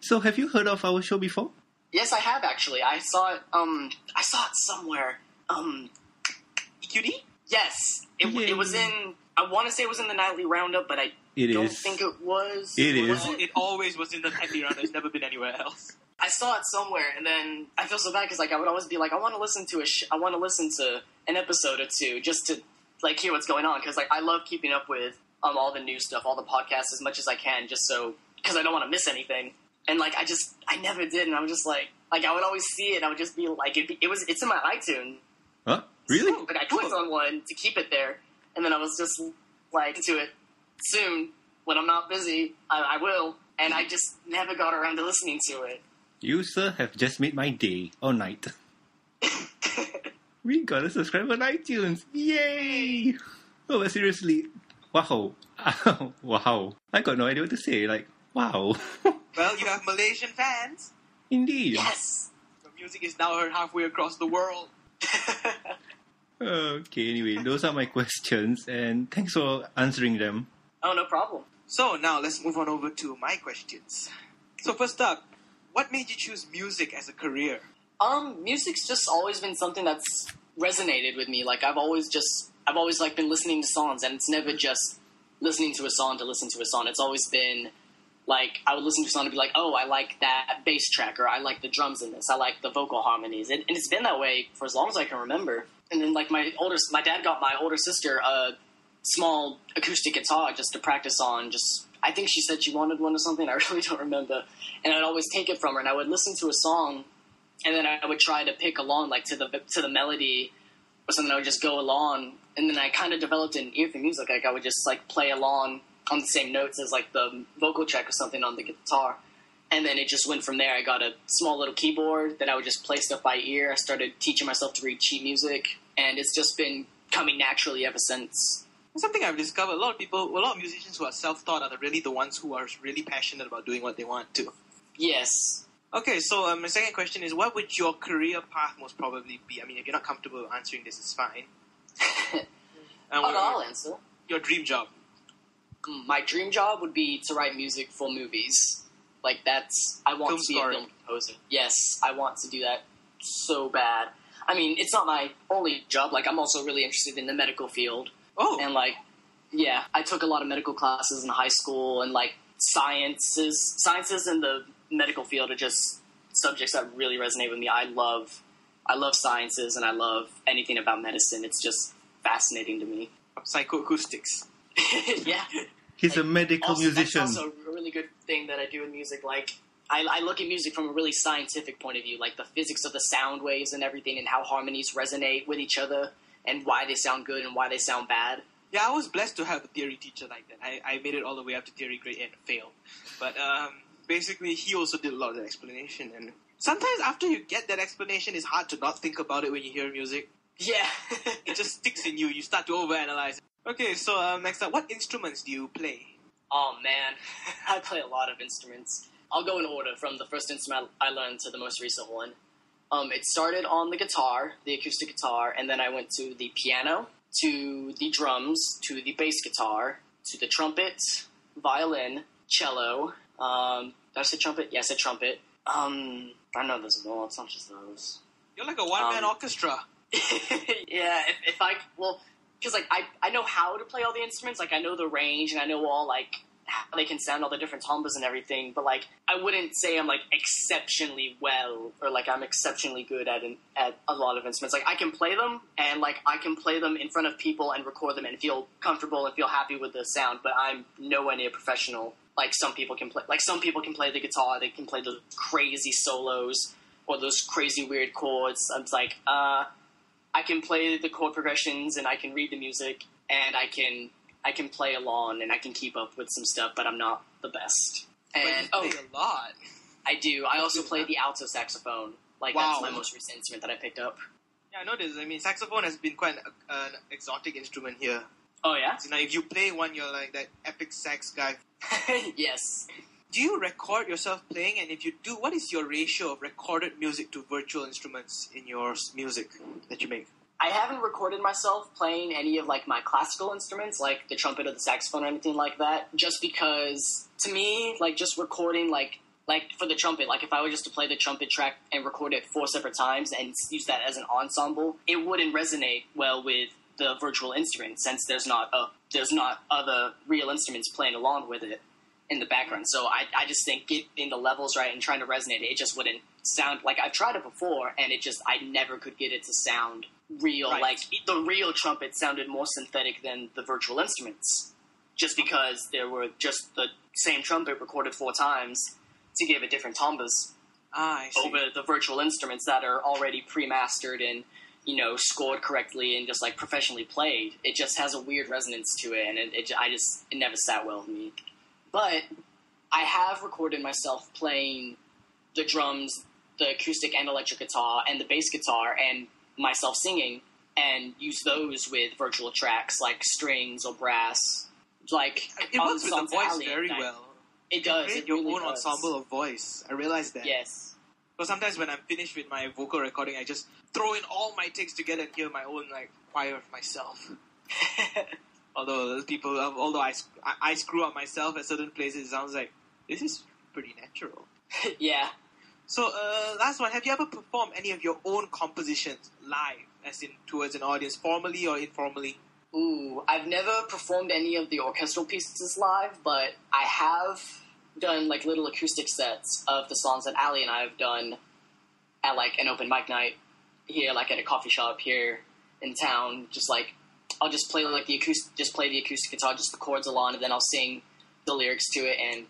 So, have you heard of our show before? Yes, I have actually. I saw it somewhere. EQD? Yes, it was in. I want to say it was in the Nightly Roundup, but I don't think it was. It is. It always was in the Nightly Roundup. It's never been anywhere else. I saw it somewhere, and then I feel so bad because like I would always be like, I want to listen to an episode or two just to. Like, hear what's going on, because, like, I love keeping up with all the new stuff, all the podcasts, as much as I can, just so, because I don't want to miss anything, and, like, I never did, and I was just, like, I would always see it, and I would just be, like, it's in my iTunes. Huh? Really? So, like, I clicked on one to keep it there, and then I was just, like, to it soon, when I'm not busy, I will, and I just never got around to listening to it. You, sir, have just made my day, or night. We got a subscribe on iTunes. Yay! Oh, but seriously. Wow. Wow. I got no idea what to say. Like, wow. Well, you have Malaysian fans. Indeed. Yes. The music is now heard halfway across the world. Okay, anyway. Those are my questions. And thanks for answering them. Oh, no problem. So, now let's move on over to my questions. So, first up, what made you choose music as a career? Music's just always been something that's resonated with me. Like, I've always like been listening to songs, and it's never just listening to a song to listen to a song. It's always been like, I would listen to a song and be like, oh, I like that bass track, or I like the drums in this, I like the vocal harmonies. And it's been that way for as long as I can remember. And then like my dad got my older sister a small acoustic guitar just to practice on, just, I think she said she wanted one or something. I really don't remember. And I'd always take it from her, and I would listen to a song, and then I would try to pick along, like, to the melody or something. I would just go along. And then I kind of developed an ear for music. Like, I would just, like, play along on the same notes as, like, the vocal track or something on the guitar. And then it just went from there. I got a small little keyboard that I would just play stuff by ear. I started teaching myself to read sheet music. And it's just been coming naturally ever since. That's something I've discovered. A lot of musicians who are self-taught are really the ones who are really passionate about doing what they want to. Yes. Okay, so my second question is, what would your career path most probably be? I mean, if you're not comfortable answering this, it's fine. I'll answer. Your dream job. My dream job would be to write music for movies. Like, I want to be a film composer. Yes, I want to do that so bad. I mean, it's not my only job. Like, I'm also really interested in the medical field. Oh. And, like, yeah, I took a lot of medical classes in high school, and, like, sciences and the medical field are just subjects that really resonate with me. I love sciences, and I love anything about medicine. It's just fascinating to me. Psychoacoustics. Yeah. He's a medical musician. That's also a really good thing that I do in music. Like, I look at music from a really scientific point of view, like the physics of the sound waves and everything, and how harmonies resonate with each other, and why they sound good and why they sound bad. Yeah, I was blessed to have a theory teacher like that. I made it all the way up to theory grade and failed. But, basically, he also did a lot of that explanation, and sometimes after you get that explanation, it's hard to not think about it when you hear music. Yeah. It just sticks in you. You start to overanalyze. Okay, so next up, what instruments do you play? Oh, man. I play a lot of instruments. I'll go in order from the first instrument I learned to the most recent one. It started on the guitar, the acoustic guitar, and then I went to the piano, to the drums, to the bass guitar, to the trumpet, violin, cello... did I say trumpet? Yes, I said trumpet. I know there's more. It's not just those. You're like a one-man orchestra. Yeah, if I, well, because, like, I know how to play all the instruments. Like, I know the range, and I know all, like, how they can sound, all the different timbres and everything. But, like, I wouldn't say I'm, like, exceptionally well, or, like, I'm exceptionally good at a lot of instruments. Like, I can play them, and, like, I can play them in front of people and record them and feel comfortable and feel happy with the sound, but I'm nowhere near professional. Like, some people can play, like, some people can play the guitar, they can play those crazy solos or those crazy weird chords. I'm like, I can play the chord progressions, and I can read the music, and I can play along, and I can keep up with some stuff, but I'm not the best. And but you play a lot. I do. I also play the alto saxophone. Like, wow. That's my most recent instrument that I picked up. Yeah, I noticed. I mean, saxophone has been quite an exotic instrument here. Oh, yeah? So now if you play one, you're like that epic sax guy. Yes. Do you record yourself playing? And if you do, what is your ratio of recorded music to virtual instruments in your music that you make? I haven't recorded myself playing any of, like, my classical instruments, like the trumpet or the saxophone or anything like that, just because, to me, like, just recording, like for the trumpet, like, if I were just to play the trumpet track and record it 4 separate times and use that as an ensemble, it wouldn't resonate well with the virtual instrument, since there's not other real instruments playing along with it in the background. So I just think getting the levels right and trying to resonate it, it just wouldn't sound like, I've tried it before, and it just, I never could get it to sound real. Right. Like, the real trumpet sounded more synthetic than the virtual instruments, just because there were just the same trumpet recorded 4 times to give it different timbres over the virtual instruments that are already pre-mastered and, you know, scored correctly and just, like, professionally played. It just has a weird resonance to it, and it never sat well with me. But I have recorded myself playing the drums, the acoustic and electric guitar, and the bass guitar, and myself singing, and use those with virtual tracks, like strings or brass. Like, it works with the voice very well. It does. Create your own ensemble of voice. I realized that. Yes. Because sometimes when I'm finished with my vocal recording, I just throw in all my takes together and hear my own, like, choir of myself. Although I screw up myself at certain places, it sounds like, this is pretty natural. Yeah. So, last one, have you ever performed any of your own compositions live, as in towards an audience, formally or informally? Ooh, I've never performed any of the orchestral pieces live, but I have done, like, little acoustic sets of the songs that Ali and I have done at, like, an open mic night here, like, at a coffee shop here in town. Just, like, I'll just play, like, the acoustic guitar, just the chords along, and then I'll sing the lyrics to it, and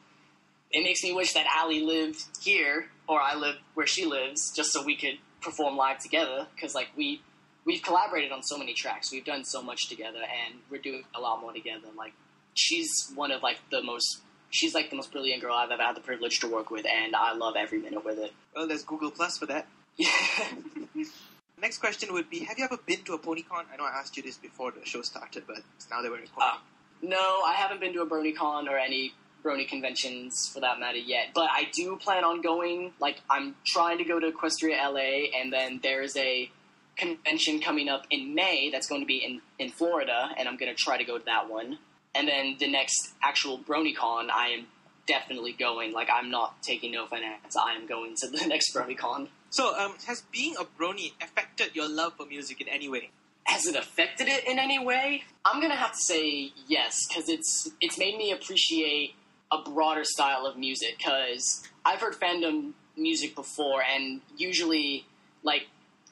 it makes me wish that Ali lived here, or I lived where she lives, just so we could perform live together, because, like, we've collaborated on so many tracks, we've done so much together, and we're doing a lot more together. Like, she's, like, the most brilliant girl I've ever had the privilege to work with, and I love every minute with it. Well, there's Google Plus for that. Yeah. Next question would be, have you ever been to a PonyCon? I know I asked you this before the show started, but now that we're recording. No, I haven't been to a BronyCon or any Brony conventions, for that matter, yet. But I do plan on going. Like, I'm trying to go to Equestria LA, and then there is a convention coming up in May that's going to be in Florida, and I'm going to try to go to that one. And then the next actual BronyCon, I am definitely going. Like, I'm not taking no for an answer. I am going to the next BronyCon. So, has being a Brony affected your love for music in any way? Has it affected it in any way? I'm going to have to say yes, because it's made me appreciate a broader style of music, because I've heard fandom music before, and usually, like,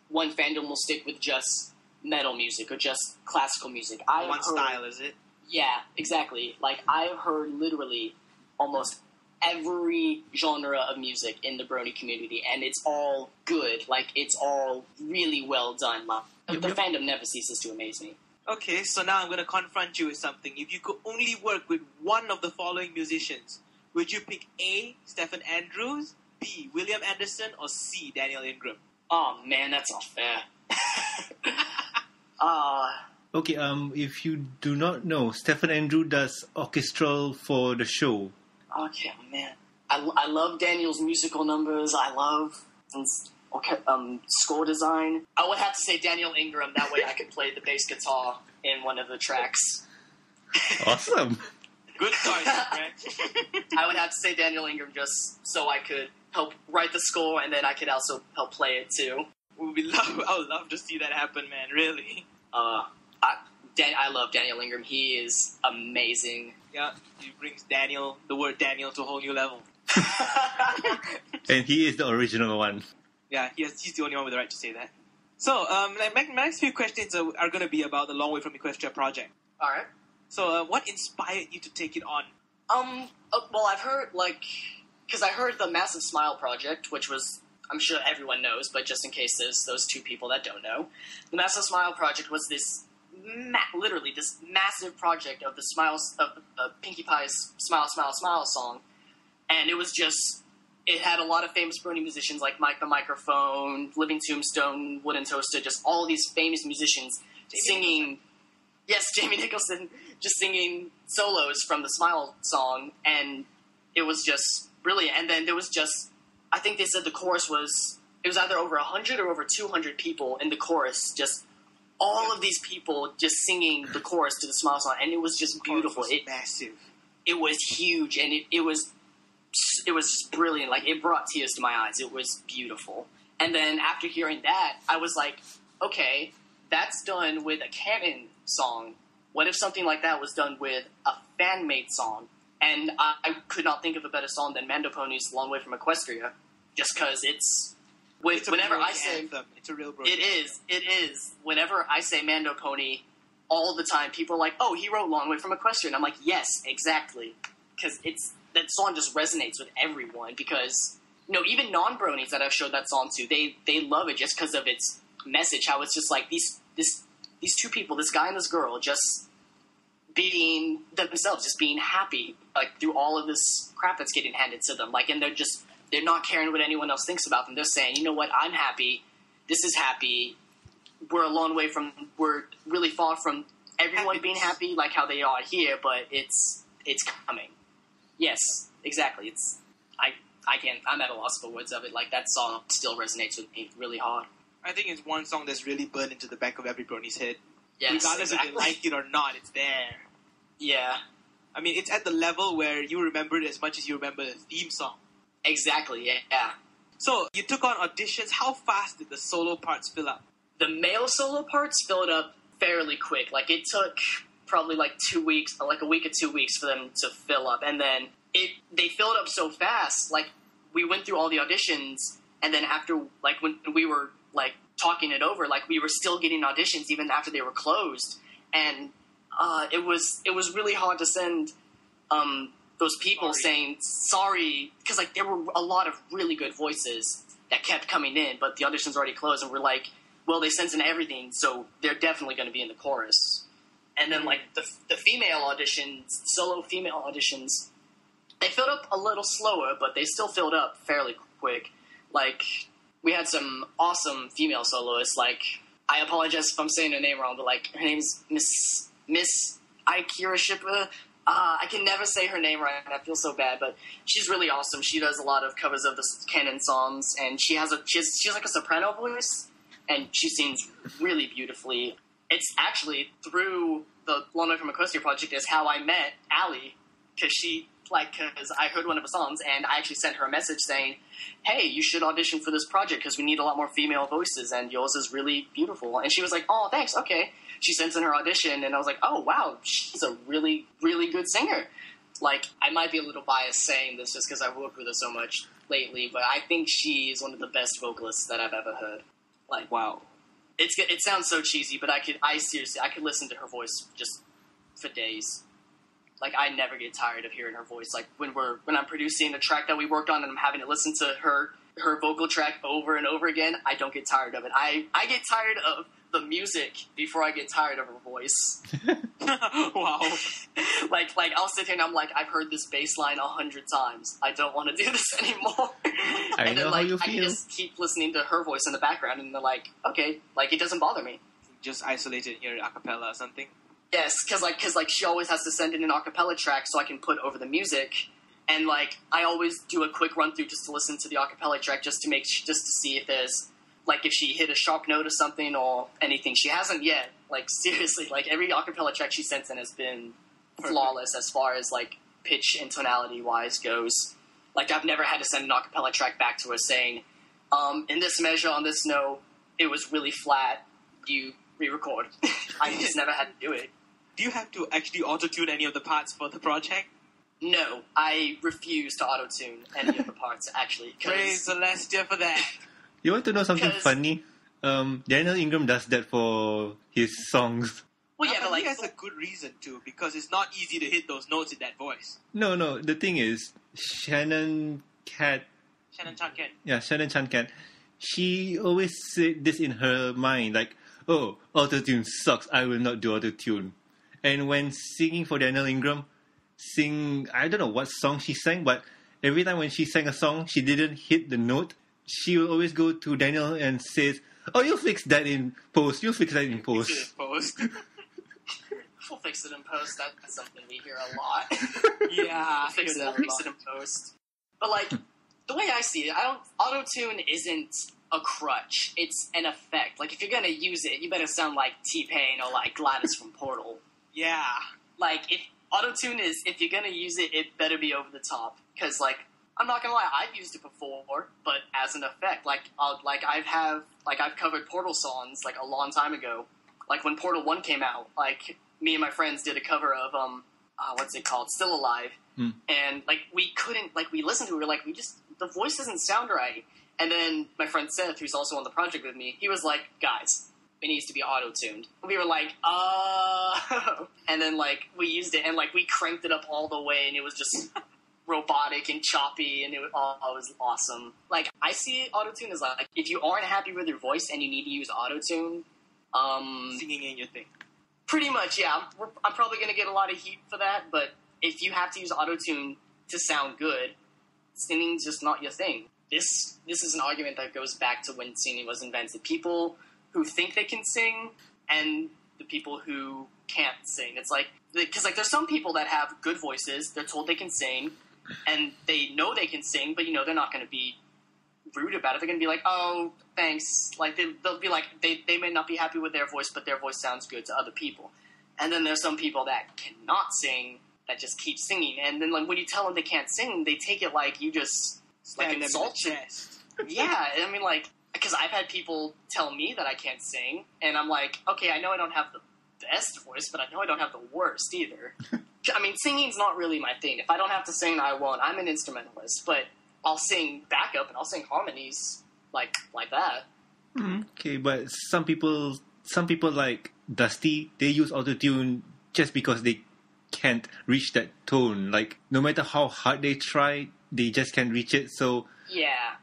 one fandom will stick with just metal music or just classical music. One style, is it? Yeah, exactly. Like, I've heard literally almost every genre of music in the Brony community, and it's all good. Like, it's all really well done. Like, the fandom never ceases to amaze me. Okay, so now I'm going to confront you with something. If you could only work with one of the following musicians, would you pick A, Stephen Andrews, B, William Anderson, or C, Daniel Ingram? Oh, man, that's not fair. Okay, if you do not know, Stephen Andrew does orchestral for the show. Okay, man. I love Daniel's musical numbers. I love score design. I would have to say Daniel Ingram. That way I could play the bass guitar in one of the tracks. Awesome. Good choice, man. I would have to say Daniel Ingram just so I could help write the score, and then I could also help play it too. I would love to see that happen, man, really. I love Daniel Ingram. He is amazing. Yeah, he brings the word Daniel to a whole new level. And he is the original one. Yeah, he's the only one with the right to say that. So, my next few questions are going to be about the Long Way From Equestria project. All right. So, what inspired you to take it on? Well, I've heard, because I heard the Massive Smile project, which was, I'm sure everyone knows, but just in case there's those two people that don't know, the Massive Smile project was this, literally this massive project of the smiles of Pinkie Pie's Smile, Smile, Smile song, and it was just, it had a lot of famous Brony musicians like Mike the Microphone, Living Tombstone, Wooden Toaster, just all these famous musicians singing. Yes, Jamie Nicholson, just singing solos from the Smile song, and it was just brilliant. And then there was just, I think they said the chorus was, it was either over 100 or over 200 people in the chorus, just all of these people just singing the chorus to the Smile song, and it was just beautiful. It was massive. It was huge, and it was just brilliant. Like, it brought tears to my eyes. It was beautiful. And then after hearing that, I was like, okay, that's done with a canon song. What if something like that was done with a fan-made song? And I could not think of a better song than Mando Pony's Long Way From Equestria, just because it's whenever I say... Anthem. It's a real broken anthem. It is. Whenever I say Mando Pony, all the time, people are like, oh, he wrote Long Way From Equestria. And I'm like, yes, exactly. Because that song just resonates with everyone, because, even non-bronies that I've showed that song to, they love it just because of its message, how it's just like these two people, this guy and this girl, just being themselves, just being happy, like, through all of this crap that's getting handed to them. Like, and they're not caring what anyone else thinks about them. They're saying, you know what, I'm happy, this is happy, we're really far from everyone being happy, like how they are here, but it's coming. Yes, exactly. I'm at a loss for words of it. Like, that song still resonates with me really hard. I think it's one song that's really burned into the back of every brony's head. Yes, regardless if they like it or not, it's there. Yeah. I mean, it's at the level where you remember it as much as you remember the theme song. Exactly, yeah. So, you took on auditions. How fast did the solo parts fill up? The male solo parts filled up fairly quick. Like, it took... probably a week or 2 weeks for them to fill up. And then they filled up so fast, like, we went through all the auditions, and then after, like, when we were, like, talking it over, like, we were still getting auditions even after they were closed. And it was really hard to send those people saying sorry, because, like, there were a lot of really good voices that kept coming in, but the audition's already closed, and we're like, well, they sent in everything, so they're definitely going to be in the chorus. And then, like, the female auditions, solo female auditions, they filled up a little slower, but they still filled up fairly quick. Like, we had some awesome female soloists. Like, I apologize if I'm saying her name wrong, but, like, her name's Miss Aikira Shippa. I can never say her name right, and I feel so bad, but she's really awesome. She does a lot of covers of the canon songs, and she has like a soprano voice, and she sings really beautifully. It's actually through the Long Way From Equestria project is how I met Allie, because I heard one of her songs, and I actually sent her a message saying, hey, you should audition for this project because we need a lot more female voices, and yours is really beautiful. And she was like, oh, thanks, okay. She sends in her audition, and I was like, oh, wow, she's a really, really good singer. Like, I might be a little biased saying this just because I've worked with her so much lately, but I think she's one of the best vocalists that I've ever heard. Like, wow. It sounds so cheesy, but I could listen to her voice just for days. Like, I never get tired of hearing her voice. Like, when I'm producing a track that we worked on and I'm having to listen to her vocal track over and over again, I don't get tired of it. I get tired of the music before I get tired of her voice. Wow. like I'll sit here and I'm like, I've heard this bass line 100 times. I don't want to do this anymore. And then, like, I just keep listening to her voice in the background, and they're like, okay, like, it doesn't bother me. Just isolate it in your acapella or something? Yes, because she always has to send in an acapella track so I can put over the music, and, like, I always do a quick run-through just to listen to the acapella track just to see if there's, like, if she hit a sharp note or something or anything. She hasn't yet. Like, seriously, like, every acapella track she sends in has been flawless as far as, like, pitch and tonality-wise goes. Like, I've never had to send an acapella track back to her saying, in this measure, on this note, it was really flat, you re-record. I just never had to do it. Do you have to actually auto-tune any of the parts for the project? No, I refuse to auto-tune any of the parts, actually. Praise Celestia for that! You want to know something funny? Daniel Ingram does that for his songs. Well, yeah, but like... He has a good reason to, because it's not easy to hit those notes in that voice. No, the thing is, Shannon Chan Ken. She always said this in her mind, like, oh, autotune sucks, I will not do autotune. And when singing for Daniel Ingram, I don't know what song she sang, but every time when she sang a song, she didn't hit the note, she will always go to Daniel and says, oh, you'll fix that in post. We'll fix it in post, that's something we hear a lot. Yeah, we'll fix it in post. But like, the way I see it, auto-tune isn't a crutch, it's an effect. Like, if you're gonna use it, you better sound like T-Pain or like Gladys from Portal. Yeah. Like, if you're gonna use it, it better be over the top. Cause like, I'm not gonna lie, I've used it before, but as an effect. I've covered Portal songs, like, a long time ago. Like, when Portal 1 came out, like, me and my friends did a cover of, what's it called? Still Alive. Mm. And, like, we listened to it, the voice doesn't sound right. And then my friend Seth, who's also on the project with me, he was like, guys, it needs to be auto-tuned. We were like, and then, like, we used it, and, like, we cranked it up all the way, and it was just robotic and choppy, and it was awesome. Like, I see auto-tune as, like, if you aren't happy with your voice and you need to use auto-tune, singing ain't your thing. Pretty much, yeah. I'm probably going to get a lot of heat for that, but if you have to use auto-tune to sound good, singing's just not your thing. This is an argument that goes back to when singing was invented. People who think they can sing and the people who can't sing. It's like, because like there's some people that have good voices, they're told they can sing, and they know they can sing, but you know, they're not going to be rude about it. They're going to be like, oh, thanks. Like they'll be like, they may not be happy with their voice, but their voice sounds good to other people. And then there's some people that cannot sing, that just keep singing. And then like when you tell them they can't sing, they take it like you just... like insulting. Yeah, I mean, like, because I've had people tell me that I can't sing, and I'm like, okay, I know I don't have the best voice, but I know I don't have the worst either. I mean, singing's not really my thing. If I don't have to sing, I won't. I'm an instrumentalist, but I'll sing backup and I'll sing harmonies like that. Mm-hmm. Okay, but some people like Dusty, they use autotune just because they can't reach that tone. Like, no matter how hard they try, they just can't reach it, so... Yeah.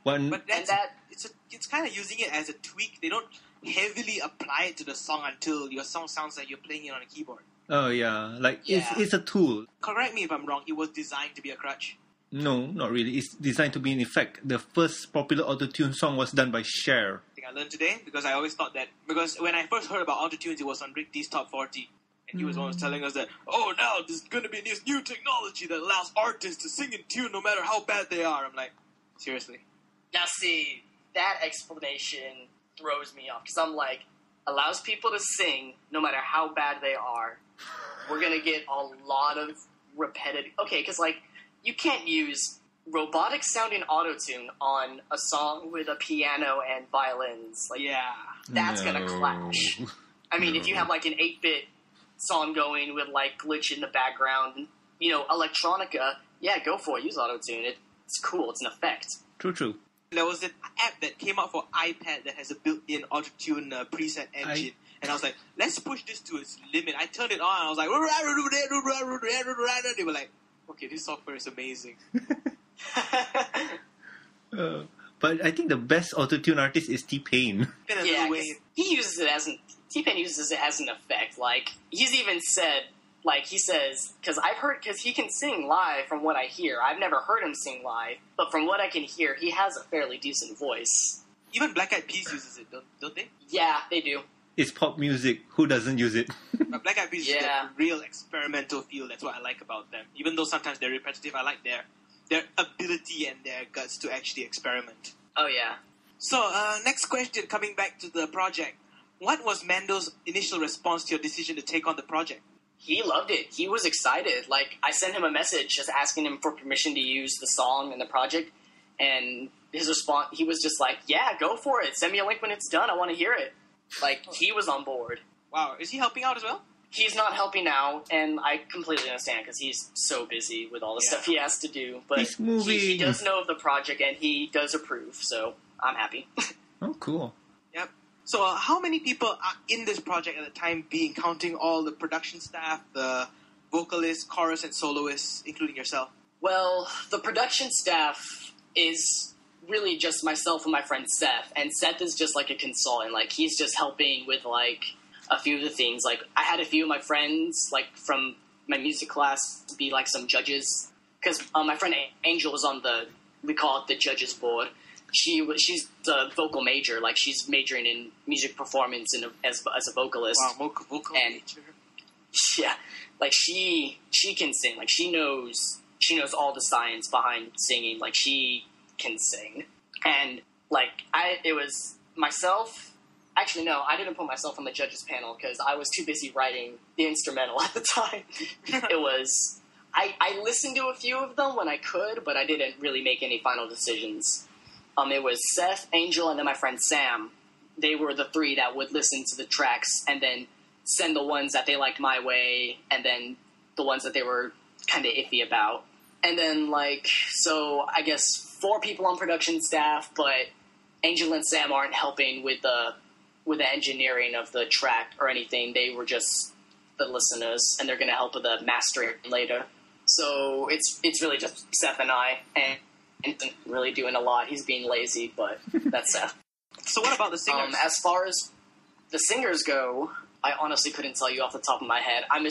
It's kind of using it as a tweak. They don't heavily apply it to the song until your song sounds like you're playing it on a keyboard. Oh, yeah. Like, yeah. It's a tool. Correct me if I'm wrong. It was designed to be a crutch. No, not really. It's designed to be an effect. The first popular autotune song was done by Cher. I think I learned today, because I always thought that... Because when I first heard about autotunes, it was on Rick D's Top 40. And he was always telling us that, oh, now there's going to be this new technology that allows artists to sing in tune no matter how bad they are. I'm like, seriously? Now, see, that explanation throws me off. Because I'm like, allows people to sing no matter how bad they are. We're going to get a lot of repetitive... Okay, because, like, you can't use robotic-sounding autotune on a song with a piano and violins. Like, yeah. That's going to clash. I mean, if you have, like, an 8-bit... song going with like glitch in the background, you know, electronica, yeah, go for it, use autotune, it's cool, it's an effect. True. There was an app that came out for iPad that has a built-in autotune preset engine, and I was like, let's push this to its limit. I turned it on and I was like, they were like, okay, this software is amazing. But I think the best autotune artist is T-Pain. Yeah, he uses it as an... T-Pain uses it as an effect. Like, he's even said... Like, he says... Because he can sing live from what I hear. I've never heard him sing live. But from what I can hear, he has a fairly decent voice. Even Black Eyed Peas uses it, don't they? Yeah, they do. It's pop music. Who doesn't use it? But Black Eyed Peas is a real experimental feel. That's what I like about them. Even though sometimes they're repetitive, I like their ability and their guts to actually experiment. Oh, yeah. So, next question, coming back to the project. What was Mando's initial response to your decision to take on the project? He loved it. He was excited. Like, I sent him a message just asking him for permission to use the song and the project, and his response, he was just like, yeah, go for it. Send me a link when it's done. I want to hear it. Like, he was on board. Wow. Is he helping out as well? He's not helping now, and I completely understand because he's so busy with all the stuff he has to do. But he does know of the project, and he does approve, so I'm happy. Oh, cool. Yep. So how many people are in this project at the time being, counting all the production staff, the vocalists, chorus, and soloists, including yourself? Well, the production staff is really just myself and my friend Seth, and Seth is just like a consultant. Like, he's just helping with, like, a few of the things. Like, I had a few of my friends, like, from my music class be, like, some judges. Because my friend Angel was on the, we call it the judges board. She's the vocal major. Like, she's majoring in music performance and as a vocalist. Wow, vocal major. Yeah. Like, she can sing. Like, she knows all the science behind singing. Like, she can sing. And, like, it was myself. Actually, no, I didn't put myself on the judges panel because I was too busy writing the instrumental at the time. It was, I listened to a few of them when I could, but I didn't really make any final decisions. It was Seth, Angel, and then my friend Sam. They were the three that would listen to the tracks and then send the ones that they liked my way, and then the ones that they were kind of iffy about. And then, like, so I guess 4 people on production staff, but Angel and Sam aren't helping with the engineering of the track or anything. They were just the listeners, and they're going to help with the mastering later. So it's really just Seth and I, and really doing a lot. He's being lazy, but that's Seth. So what about the singers? As far as the singers go, I honestly couldn't tell you off the top of my head. I'm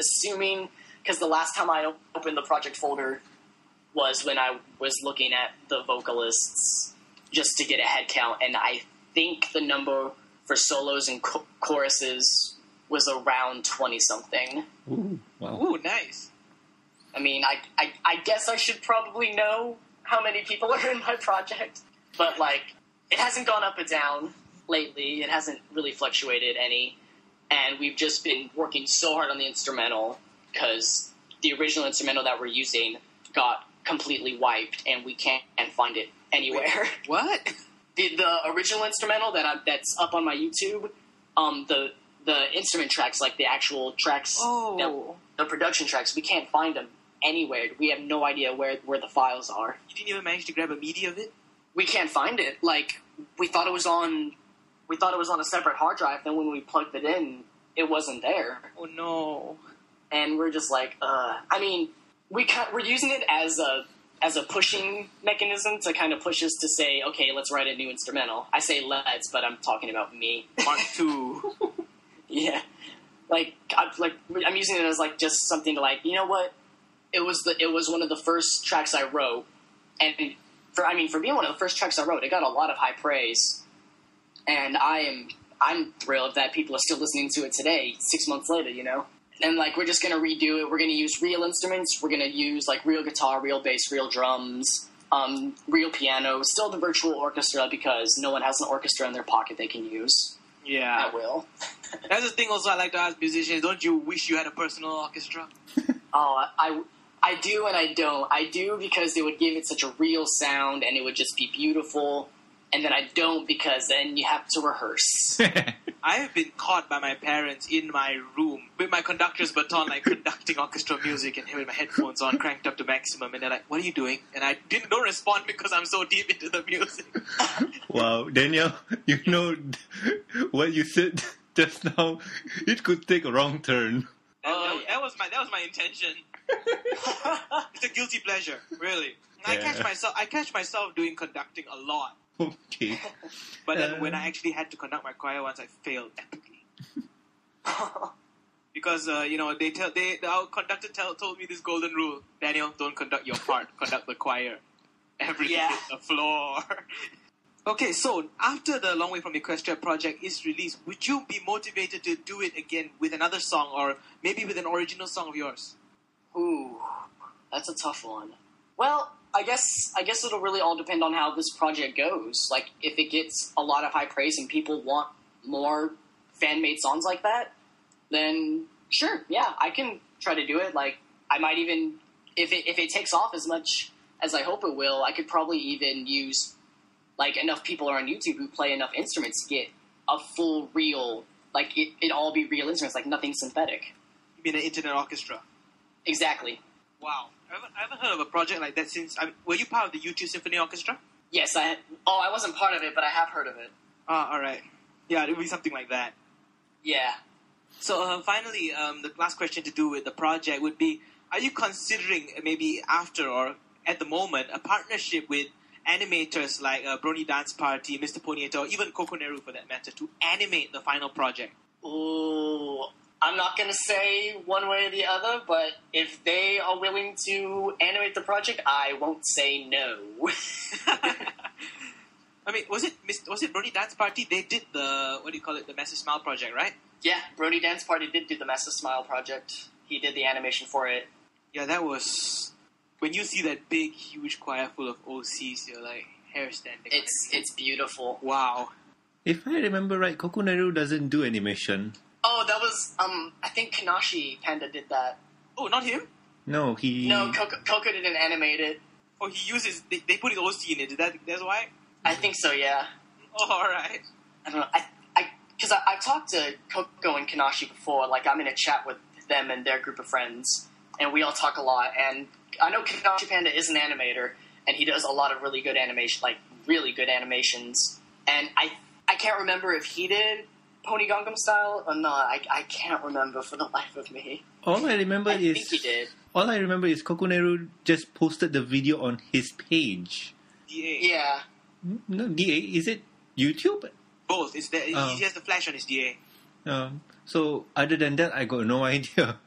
assuming, because the last time I opened the project folder was when I was looking at the vocalists just to get a head count, and I think the number for solos and choruses was around 20-something. Ooh, wow. Ooh, nice. I mean, I guess I should probably know how many people are in my project, but, like, it hasn't gone up or down lately. It hasn't really fluctuated any, and we've just been working so hard on the instrumental because the original instrumental that we're using got completely wiped, and we can't find it anywhere. Wait, what? The original instrumental that's up on my YouTube, the instrument tracks, like the actual tracks, the production tracks, we can't find them anywhere. We have no idea where the files are. You didn't even manage to grab a MIDI of it? We can't find it. Like, we thought it was on a separate hard drive. Then when we plugged it in, it wasn't there. Oh no! And we're just like, I mean, we're using it as a pushing mechanism to kind of push us to say, okay, let's write a new instrumental. I say let's, but I'm talking about me. Mark 2. Yeah. I'm using it as, like, just something to, like, you know what? It was one of the first tracks I wrote. And for being one of the first tracks I wrote, it got a lot of high praise. And I'm thrilled that people are still listening to it today, 6 months later, you know? And, like, we're just going to redo it. We're going to use real instruments. We're going to use, like, real guitar, real bass, real drums, real piano. Still the virtual orchestra because no one has an orchestra in their pocket they can use. Yeah. I will. That's the thing also I like to ask musicians. Don't you wish you had a personal orchestra? Oh, I do and I don't. I do because they would give it such a real sound and it would just be beautiful. And then I don't because then you have to rehearse. I have been caught by my parents in my room with my conductor's baton, like, conducting orchestral music, and with my headphones on, cranked up to maximum, and they're like, what are you doing? And I don't respond because I'm so deep into the music. Wow, Daniel, you know what you said just now? It could take a wrong turn. That was my intention. It's a guilty pleasure, really. Yeah. I catch myself doing conducting a lot. Okay. But then when I actually had to conduct my choir once, I failed epically. Because, you know, our conductor told me this golden rule. Daniel, don't conduct your part. Conduct the choir. Everything is the floor. Okay, so after the Long Way From Equestria project is released, would you be motivated to do it again with another song or maybe with an original song of yours? Ooh, that's a tough one. Well, I guess it'll really all depend on how this project goes. Like, if it gets a lot of high praise and people want more fan-made songs like that, then sure, yeah, I can try to do it. Like, I might even, if it takes off as much as I hope it will, I could probably even use, like, enough people are on YouTube who play enough instruments to get a full real, like, it all be real instruments, like, nothing synthetic. You mean an internet orchestra? Exactly. Wow. I haven't heard of a project like that since... were you part of the YouTube Symphony Orchestra? Yes, I wasn't part of it, but I have heard of it. Ah, alright. Yeah, it would be something like that. Yeah. So, finally, the last question to do with the project would be, are you considering, maybe after or at the moment, a partnership with animators like Brony Dance Party, Mr. Ponyetta, or even Kokoneru, for that matter, to animate the final project? Ooh, I'm not going to say one way or the other, but if they are willing to animate the project, I won't say no. I mean, was it Brony Dance Party? They did the, what do you call it, the Massive Smile project, right? Yeah, Brony Dance Party did do the Massive Smile project. He did the animation for it. Yeah, that was... When you see that big, huge choir full of OCs, you're like, hair standing. It's beautiful. Wow. If I remember right, Kokoneru doesn't do animation. Oh, that was, I think Kanashi Panda did that. Oh, not him? No, he... No, Koko didn't animate it. Oh, he uses... They put his OC in it. That's why? I think so, yeah. Oh, alright. I don't know. Because I've talked to Koko and Kanashi before. Like, I'm in a chat with them and their group of friends. And we all talk a lot. And I know Kanashi Panda is an animator, and he does a lot of really good animation, like really good animations. And I can't remember if he did Pony Gangnam Style or not. I can't remember for the life of me. I think he did. All I remember is Kokoneru just posted the video on his page. DA. Yeah. No, DA. Is it YouTube? Both. It's that he has the flash on his DA. So other than that, I got no idea.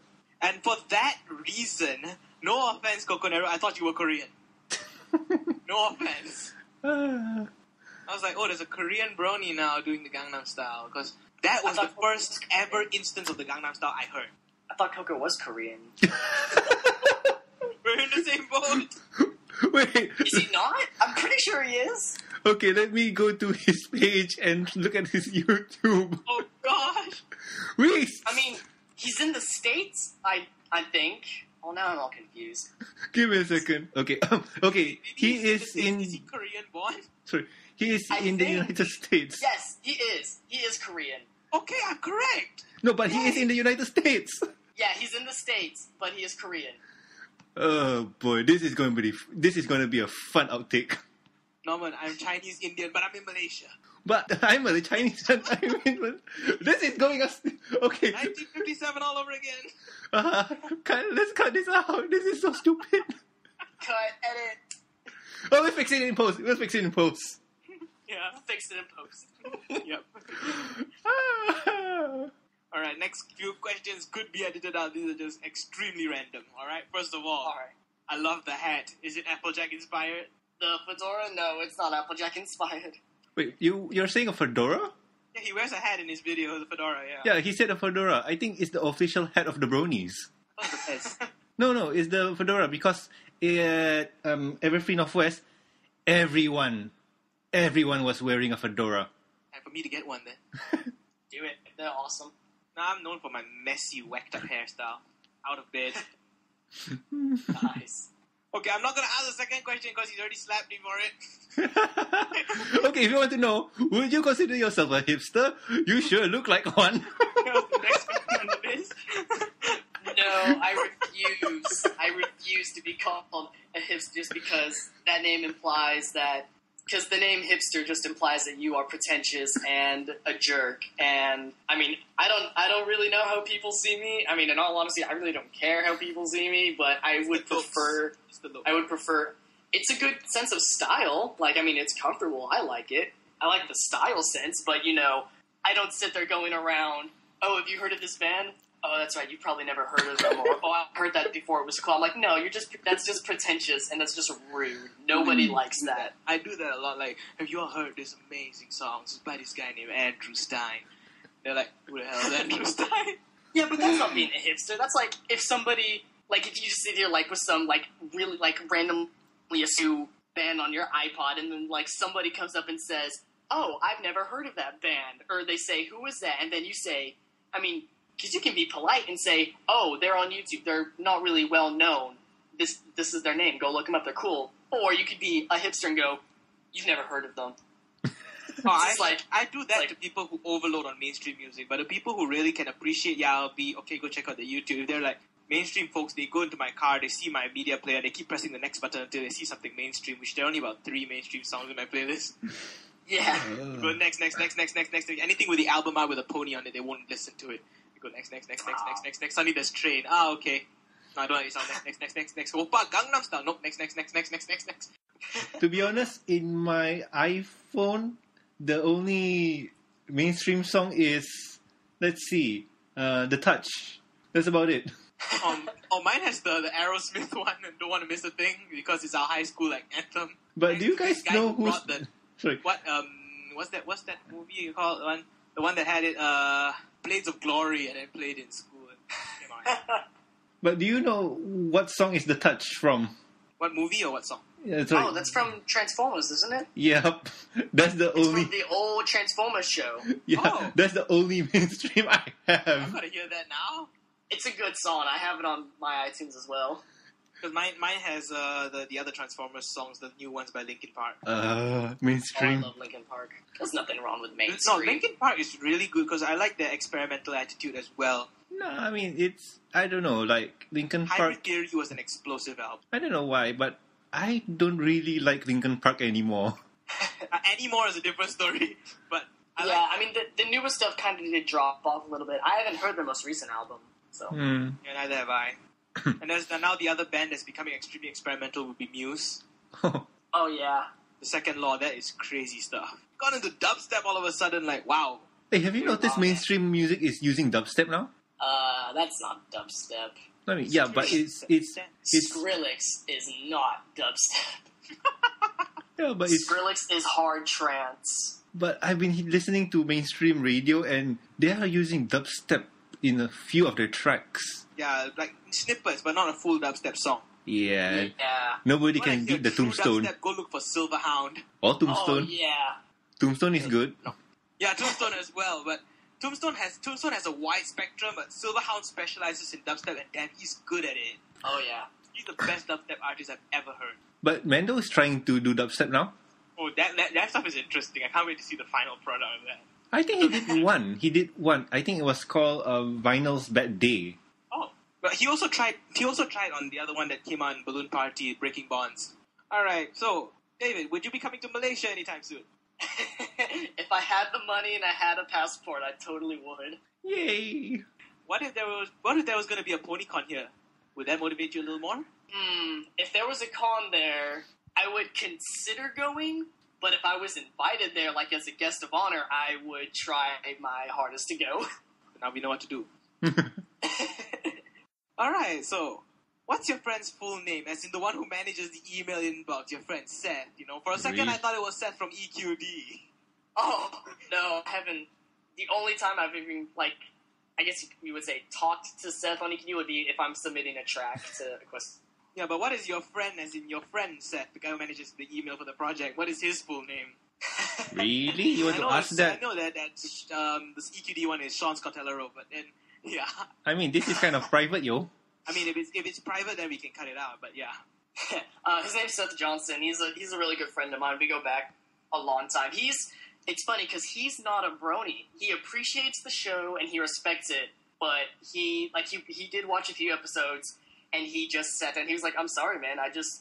And for that reason, no offense, Kokoneru, I thought you were Korean. No offense. I was like, oh, there's a Korean brony now doing the Gangnam Style, because that was the first ever instance of the Gangnam Style I heard. I thought Koko was Korean. We're in the same boat. Wait. Is he not? I'm pretty sure he is. Okay, let me go to his page and look at his YouTube. Oh, gosh. Wait. I mean... He's in the States, I think. Oh, now I'm all confused. Give me a second. Okay, okay. Is he Korean-born? Sorry, he is in the United States. Yes, he is. He is Korean. Okay, I'm correct. No, but he is in the United States. Yeah, he's in the States, but he is Korean. Oh boy, this is going to be a fun outtake. Norman, I'm Chinese Indian, but I'm in Malaysia. But I'm a Chinese. I'm in, this is going us. Okay. 1957 all over again. Let's cut this out. This is so stupid. Cut, edit. Oh, we'll fix it in post. We'll fix it in post. Yeah, fix it in post. Yep. All right. Next few questions could be edited out. These are just extremely random. All right. First of all, I love the hat. Is it Applejack inspired? The fedora? No, it's not Applejack inspired. Wait, you're saying a fedora? Yeah, he wears a hat in his video, the fedora, yeah. Yeah, he said a fedora. I think it's the official hat of the bronies. That's the best. No, it's the fedora because at Everfree Northwest, everyone was wearing a fedora. Time for me to get one then. Do it. They're awesome. No, I'm known for my messy, whacked-up hairstyle. Out of bed. Nice. Okay, I'm not going to ask the second question because he's already slapped me for it. Okay, if you want to know, would you consider yourself a hipster? You sure look like one. Next question on the list. No, I refuse. I refuse to be called a hipster just because that name implies that... Because the name hipster just implies that you are pretentious and a jerk. And, I mean, I don't really know how people see me. I mean, in all honesty, I really don't care how people see me, but I would prefer... It's a good sense of style. Like, I mean, it's comfortable. I like it. I like the style sense, but, you know, I don't sit there going around, oh, have you heard of this band? Oh, that's right, you probably never heard of them. Or, oh, I heard that before, it was cool. I'm like, no, that's just pretentious, and that's just rude. Nobody likes that. I do that a lot, like, have you all heard this amazing song? It's by this guy named Andrew Stein. They're like, who the hell is Andrew Stein? Yeah, but that's not being a hipster. That's like, if somebody, like, if you just sit here, like, with some, like, really, like, randomly assume band on your iPod, and then, like, somebody comes up and says, oh, I've never heard of that band. Or they say, who is that? And then you say, I mean... Because you can be polite and say, oh, they're on YouTube. They're not really well known. This is their name. Go look them up. They're cool. Or you could be a hipster and go, you've never heard of them. I do that to people who overload on mainstream music, but the people who really can appreciate go check out the YouTube. They're like, mainstream folks, they go into my car, they see my media player, they keep pressing the next button until they see something mainstream, which there are only about 3 mainstream songs in my playlist. Yeah. Go next. Anything with the album art with a pony on it, they won't listen to it. They go next. Suddenly there's Train. Ah, okay. No, I don't like this song. Next. Oppa Gangnam Style. Nope, next. To be honest, in my iPhone, the only mainstream song is, The Touch. That's about it. Mine has the Aerosmith one, and Don't Want to Miss a Thing, because it's our high school anthem. But do you guys know who's... What's that movie you call one? The one that had it, Blades of Glory, and then played in school. But do you know what song is The Touch from? What movie or what song? Yeah, that's from Transformers, isn't it? Yep. It's from the old Transformers show. Yeah, That's the only mainstream I have. I'm going to hear that now. It's a good song. I have it on my iTunes as well. Because mine has the other Transformers songs, the new ones by Linkin Park. Mainstream. I love Linkin Park. There's nothing wrong with mainstream. No, Linkin Park is really good because I like their experimental attitude as well. No, I mean, I don't know, Linkin Park... Hybrid Theory was an explosive album. I don't know why, but I don't really like Linkin Park anymore. Anymore is a different story, but... the newer stuff kind of did drop off a little bit. I haven't heard their most recent album, so... Mm. Yeah, neither have I. And there's now the other band that's becoming extremely experimental would be Muse. Oh, yeah. The Second Law, that is crazy stuff. Gone into dubstep all of a sudden, wow. Hey, have you noticed mainstream music is using dubstep now? That's not dubstep. I mean, yeah, but it's Skrillex is not dubstep. Yeah, but Skrillex is hard trance. But I've been listening to mainstream radio, and they are using dubstep in a few of their tracks. Yeah, snippets, but not a full dubstep song. Yeah. Nobody can beat the Tombstone. Dubstep, go look for Silverhound. Or Tombstone. Oh, yeah. Tombstone is good. No. Yeah, Tombstone as well, but... Tombstone has a wide spectrum, but Silverhound specializes in dubstep, and damn, he's good at it. Oh, yeah. He's the best dubstep artist I've ever heard. But Mando is trying to do dubstep now. Oh, that stuff is interesting. I can't wait to see the final product of that. I think he did one. I think it was called Vinyl's Bad Day. Oh, but he also tried on the other one that came on Balloon Party, Breaking Bonds. All right, so, David, would you be coming to Malaysia anytime soon? If I had the money and I had a passport, I totally would. Yay! What if there was going to be a pony con here? Would that motivate you a little more? If there was a con there, I would consider going, but if I was invited there, as a guest of honor, I would try my hardest to go. Now we know what to do. Alright, so... What's your friend's full name? As in the one who manages the email inbox, your friend Seth, For a second, I thought it was Seth from EQD. Oh, no, I haven't. The only time I've even, I guess you would say talked to Seth on EQD would be if I'm submitting a track to a question. Yeah, but what is your friend, as in your friend Seth, the guy who manages the email for the project, what is his full name? Really? You want to ask that? I know that this EQD one is Sean Scottellero, but then, yeah. I mean, this is kind of private, yo. I mean, if it's private, then we can cut it out. But yeah, his name's Seth Johnson. He's a really good friend of mine. We go back a long time. It's funny because he's not a brony. He appreciates the show and he respects it. But he did watch a few episodes and he just sat there and he was like, "I'm sorry, man. I just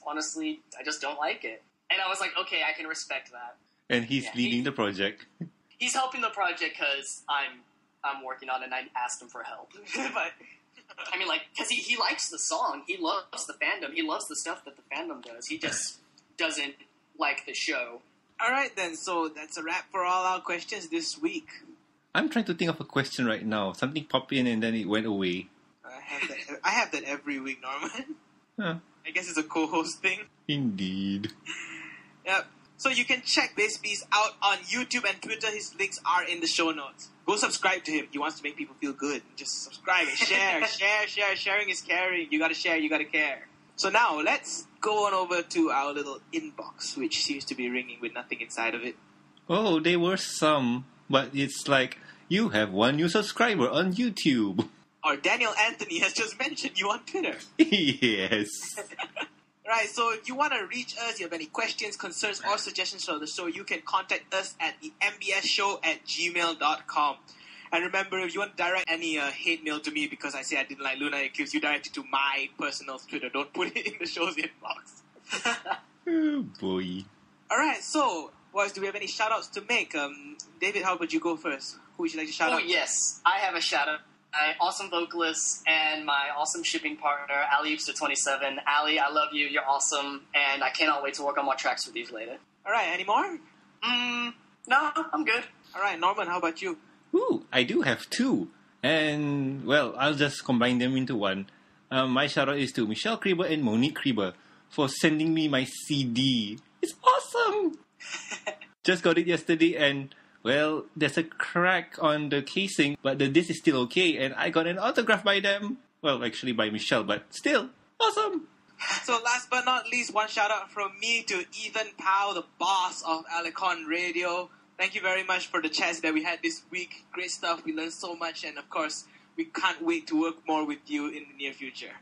don't like it." And I was like, "Okay, I can respect that." And he's leading the project. He's helping the project because I'm working on it. And I asked him for help, but. I mean, because he likes the song. He loves the fandom. He loves the stuff that the fandom does. He just doesn't like the show. All right, then. So that's a wrap for all our questions this week. I'm trying to think of a question right now. Something popped in and then it went away. I have that every week, Norman. Huh. I guess it's a co-host thing. Indeed. Yep. So you can check Bass Beast out on YouTube and Twitter. His links are in the show notes. Go subscribe to him. He wants to make people feel good. Just subscribe and share, share. Sharing is caring. You gotta share, you gotta care. So now, let's go on over to our little inbox, which seems to be ringing with nothing inside of it. Oh, there were some, but it's you have one new subscriber on YouTube. Or Daniel Anthony has just mentioned you on Twitter. Yes. Right, so if you want to reach us, you have any questions, concerns, or suggestions for the show, you can contact us at the mbsshow@gmail.com. And remember, if you want to direct any hate mail to me because I say I didn't like Lunar Eclipse, you direct it to my personal Twitter. Don't put it in the show's inbox. Oh, boy. All right, so, boys, do we have any shout-outs to make? David, how about you go first? Who would you like to shout out? Oh, yes. I have a shout-out. My awesome vocalist and my awesome shipping partner, Ali Upster27. Ali, I love you. You're awesome. And I cannot wait to work on more tracks with you later. All right. Any more? No, I'm good. All right. Norman, how about you? Ooh, I do have two. And, well, I'll just combine them into one. My shout-out is to Michelle Krieber and Monique Krieber for sending me my CD. It's awesome! Just got it yesterday and... well, there's a crack on the casing, but the disc is still okay, and I got an autograph by them. Well, actually by Michelle, but still, awesome! So last but not least, one shout-out from me to Ethan Powell, the boss of Alicon Radio. Thank you very much for the chats that we had this week. Great stuff, we learned so much, and of course, we can't wait to work more with you in the near future.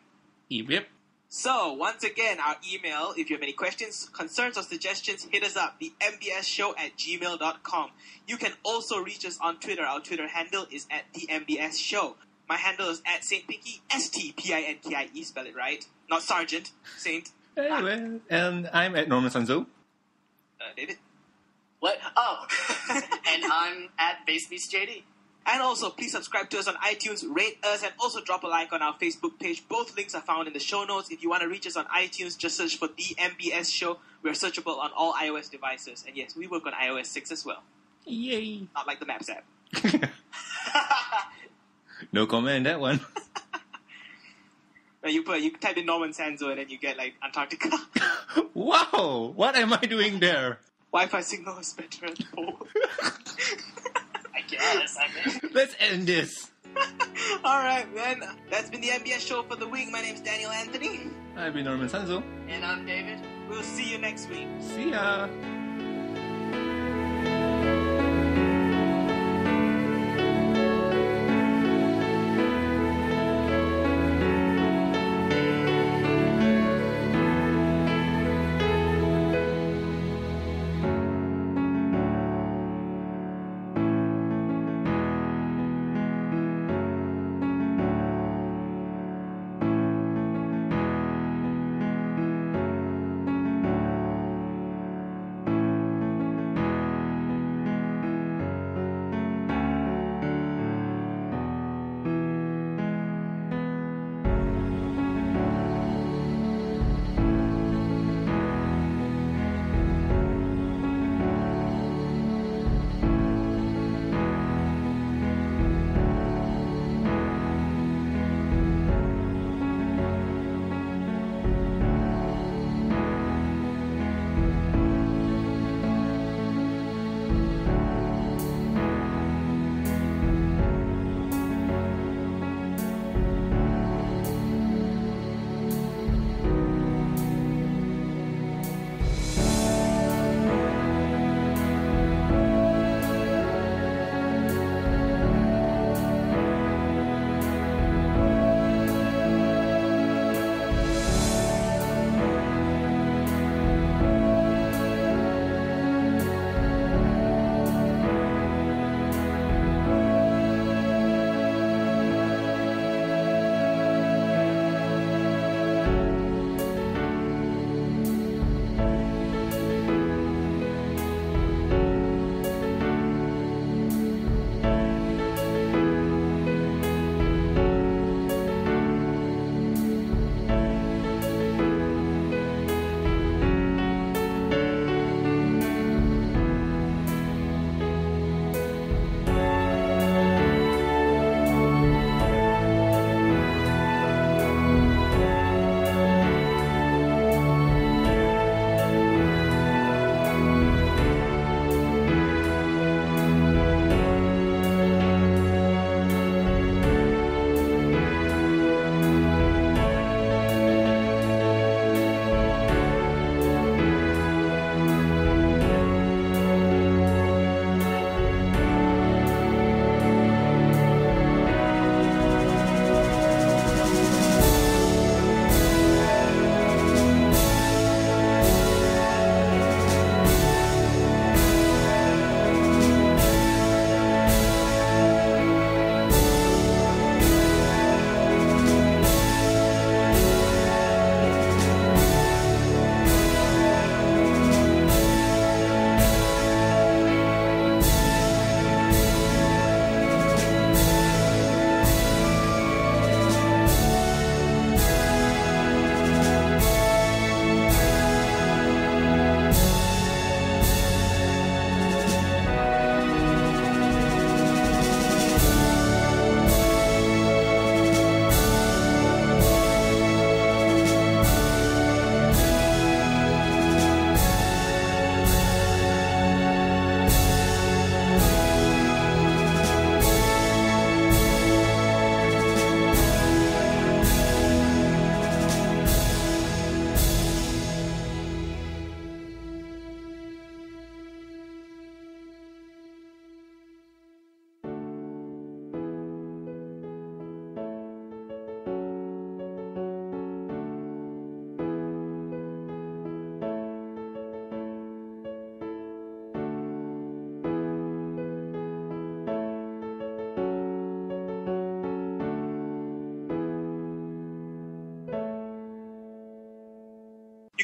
Yep. So, once again, our email, if you have any questions, concerns, or suggestions, hit us up, thembsshow@gmail.com. You can also reach us on Twitter. Our Twitter handle is at thembsshow. My handle is at Saint Pinkie, S-T-P-I-N-K-I-E, spell it right. Not Sergeant, Saint. Hey, well, and I'm at Norman Sanzo. David? What? Oh. And I'm at Bass Beast JD. And also, please subscribe to us on iTunes, rate us, and also drop a like on our Facebook page. Both links are found in the show notes. If you want to reach us on iTunes, just search for The MBS Show. We are searchable on all iOS devices. And yes, we work on iOS 6 as well. Yay. Not like the Maps app. No comment on that one. You type in Norman Sanzo and then you get, like, Antarctica. Wow! What am I doing there? Wi-Fi signal is better at home. Yes, I mean. Let's end this. Alright, then. That's been the MBS Show for the week. My name's Daniel Anthony. I've been Norman Sanzo. And I'm David. We'll see you next week. See ya.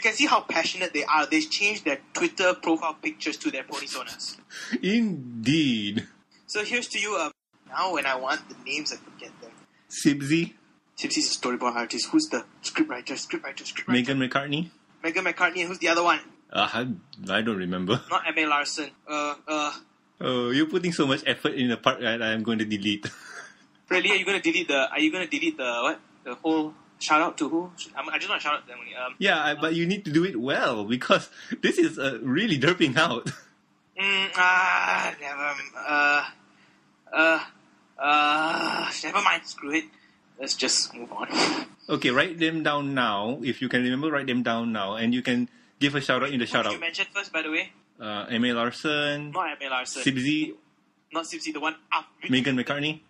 can see how passionate they are. They've changed their Twitter profile pictures to their ponies on us. Indeed. So here's to you. Now when I want the names, I forget them. Sibsy. Sibsy's a storyboard artist. Who's the scriptwriter? Megan McCartney. And who's the other one? I don't remember. Not M.A. Larson. Oh, you're putting so much effort in a part that I'm going to delete. Really? Are you going to delete the what? The whole... Shout out to who? I just want to shout out to them. But you need to do it well, because this is really derping out. Never mind, screw it. Let's just move on. Okay, write them down now. If you can remember, write them down now. And you can give a shout out in the shout out. Who did you mention first, by the way? M.A. Larson. Not M.A. Larson. Sibsy. Not Sibsy, the one up. Megan McCarthy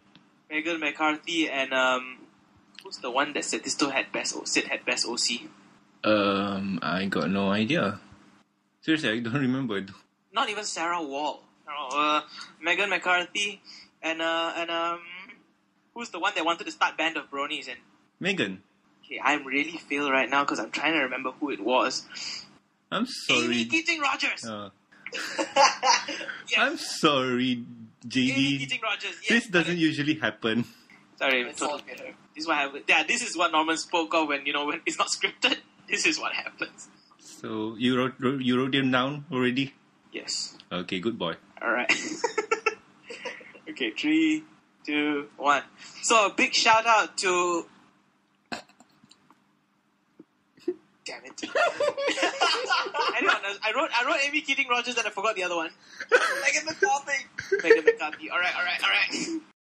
and... Who's the one that said this still had best OC? I got no idea. Seriously, I don't remember. Not even Sarah Wall. Megan McCarthy and who's the one that wanted to start Band of Bronies and Megan? Okay, I'm really fail right now because I'm trying to remember who it was. I'm sorry. Amy Keating Rogers. Yes. I'm sorry, J.D. Amy Keating Rogers. Yes, this doesn't usually happen. Sorry, it's all better. This is what Norman spoke of when it's not scripted. This is what happens. So you wrote him down already? Yes. Okay, good boy. All right. Okay, 3, 2, 1. So a big shout out to. Damn it! I wrote Amy Keating Rogers and I forgot the other one. Megan McCarthy. All right.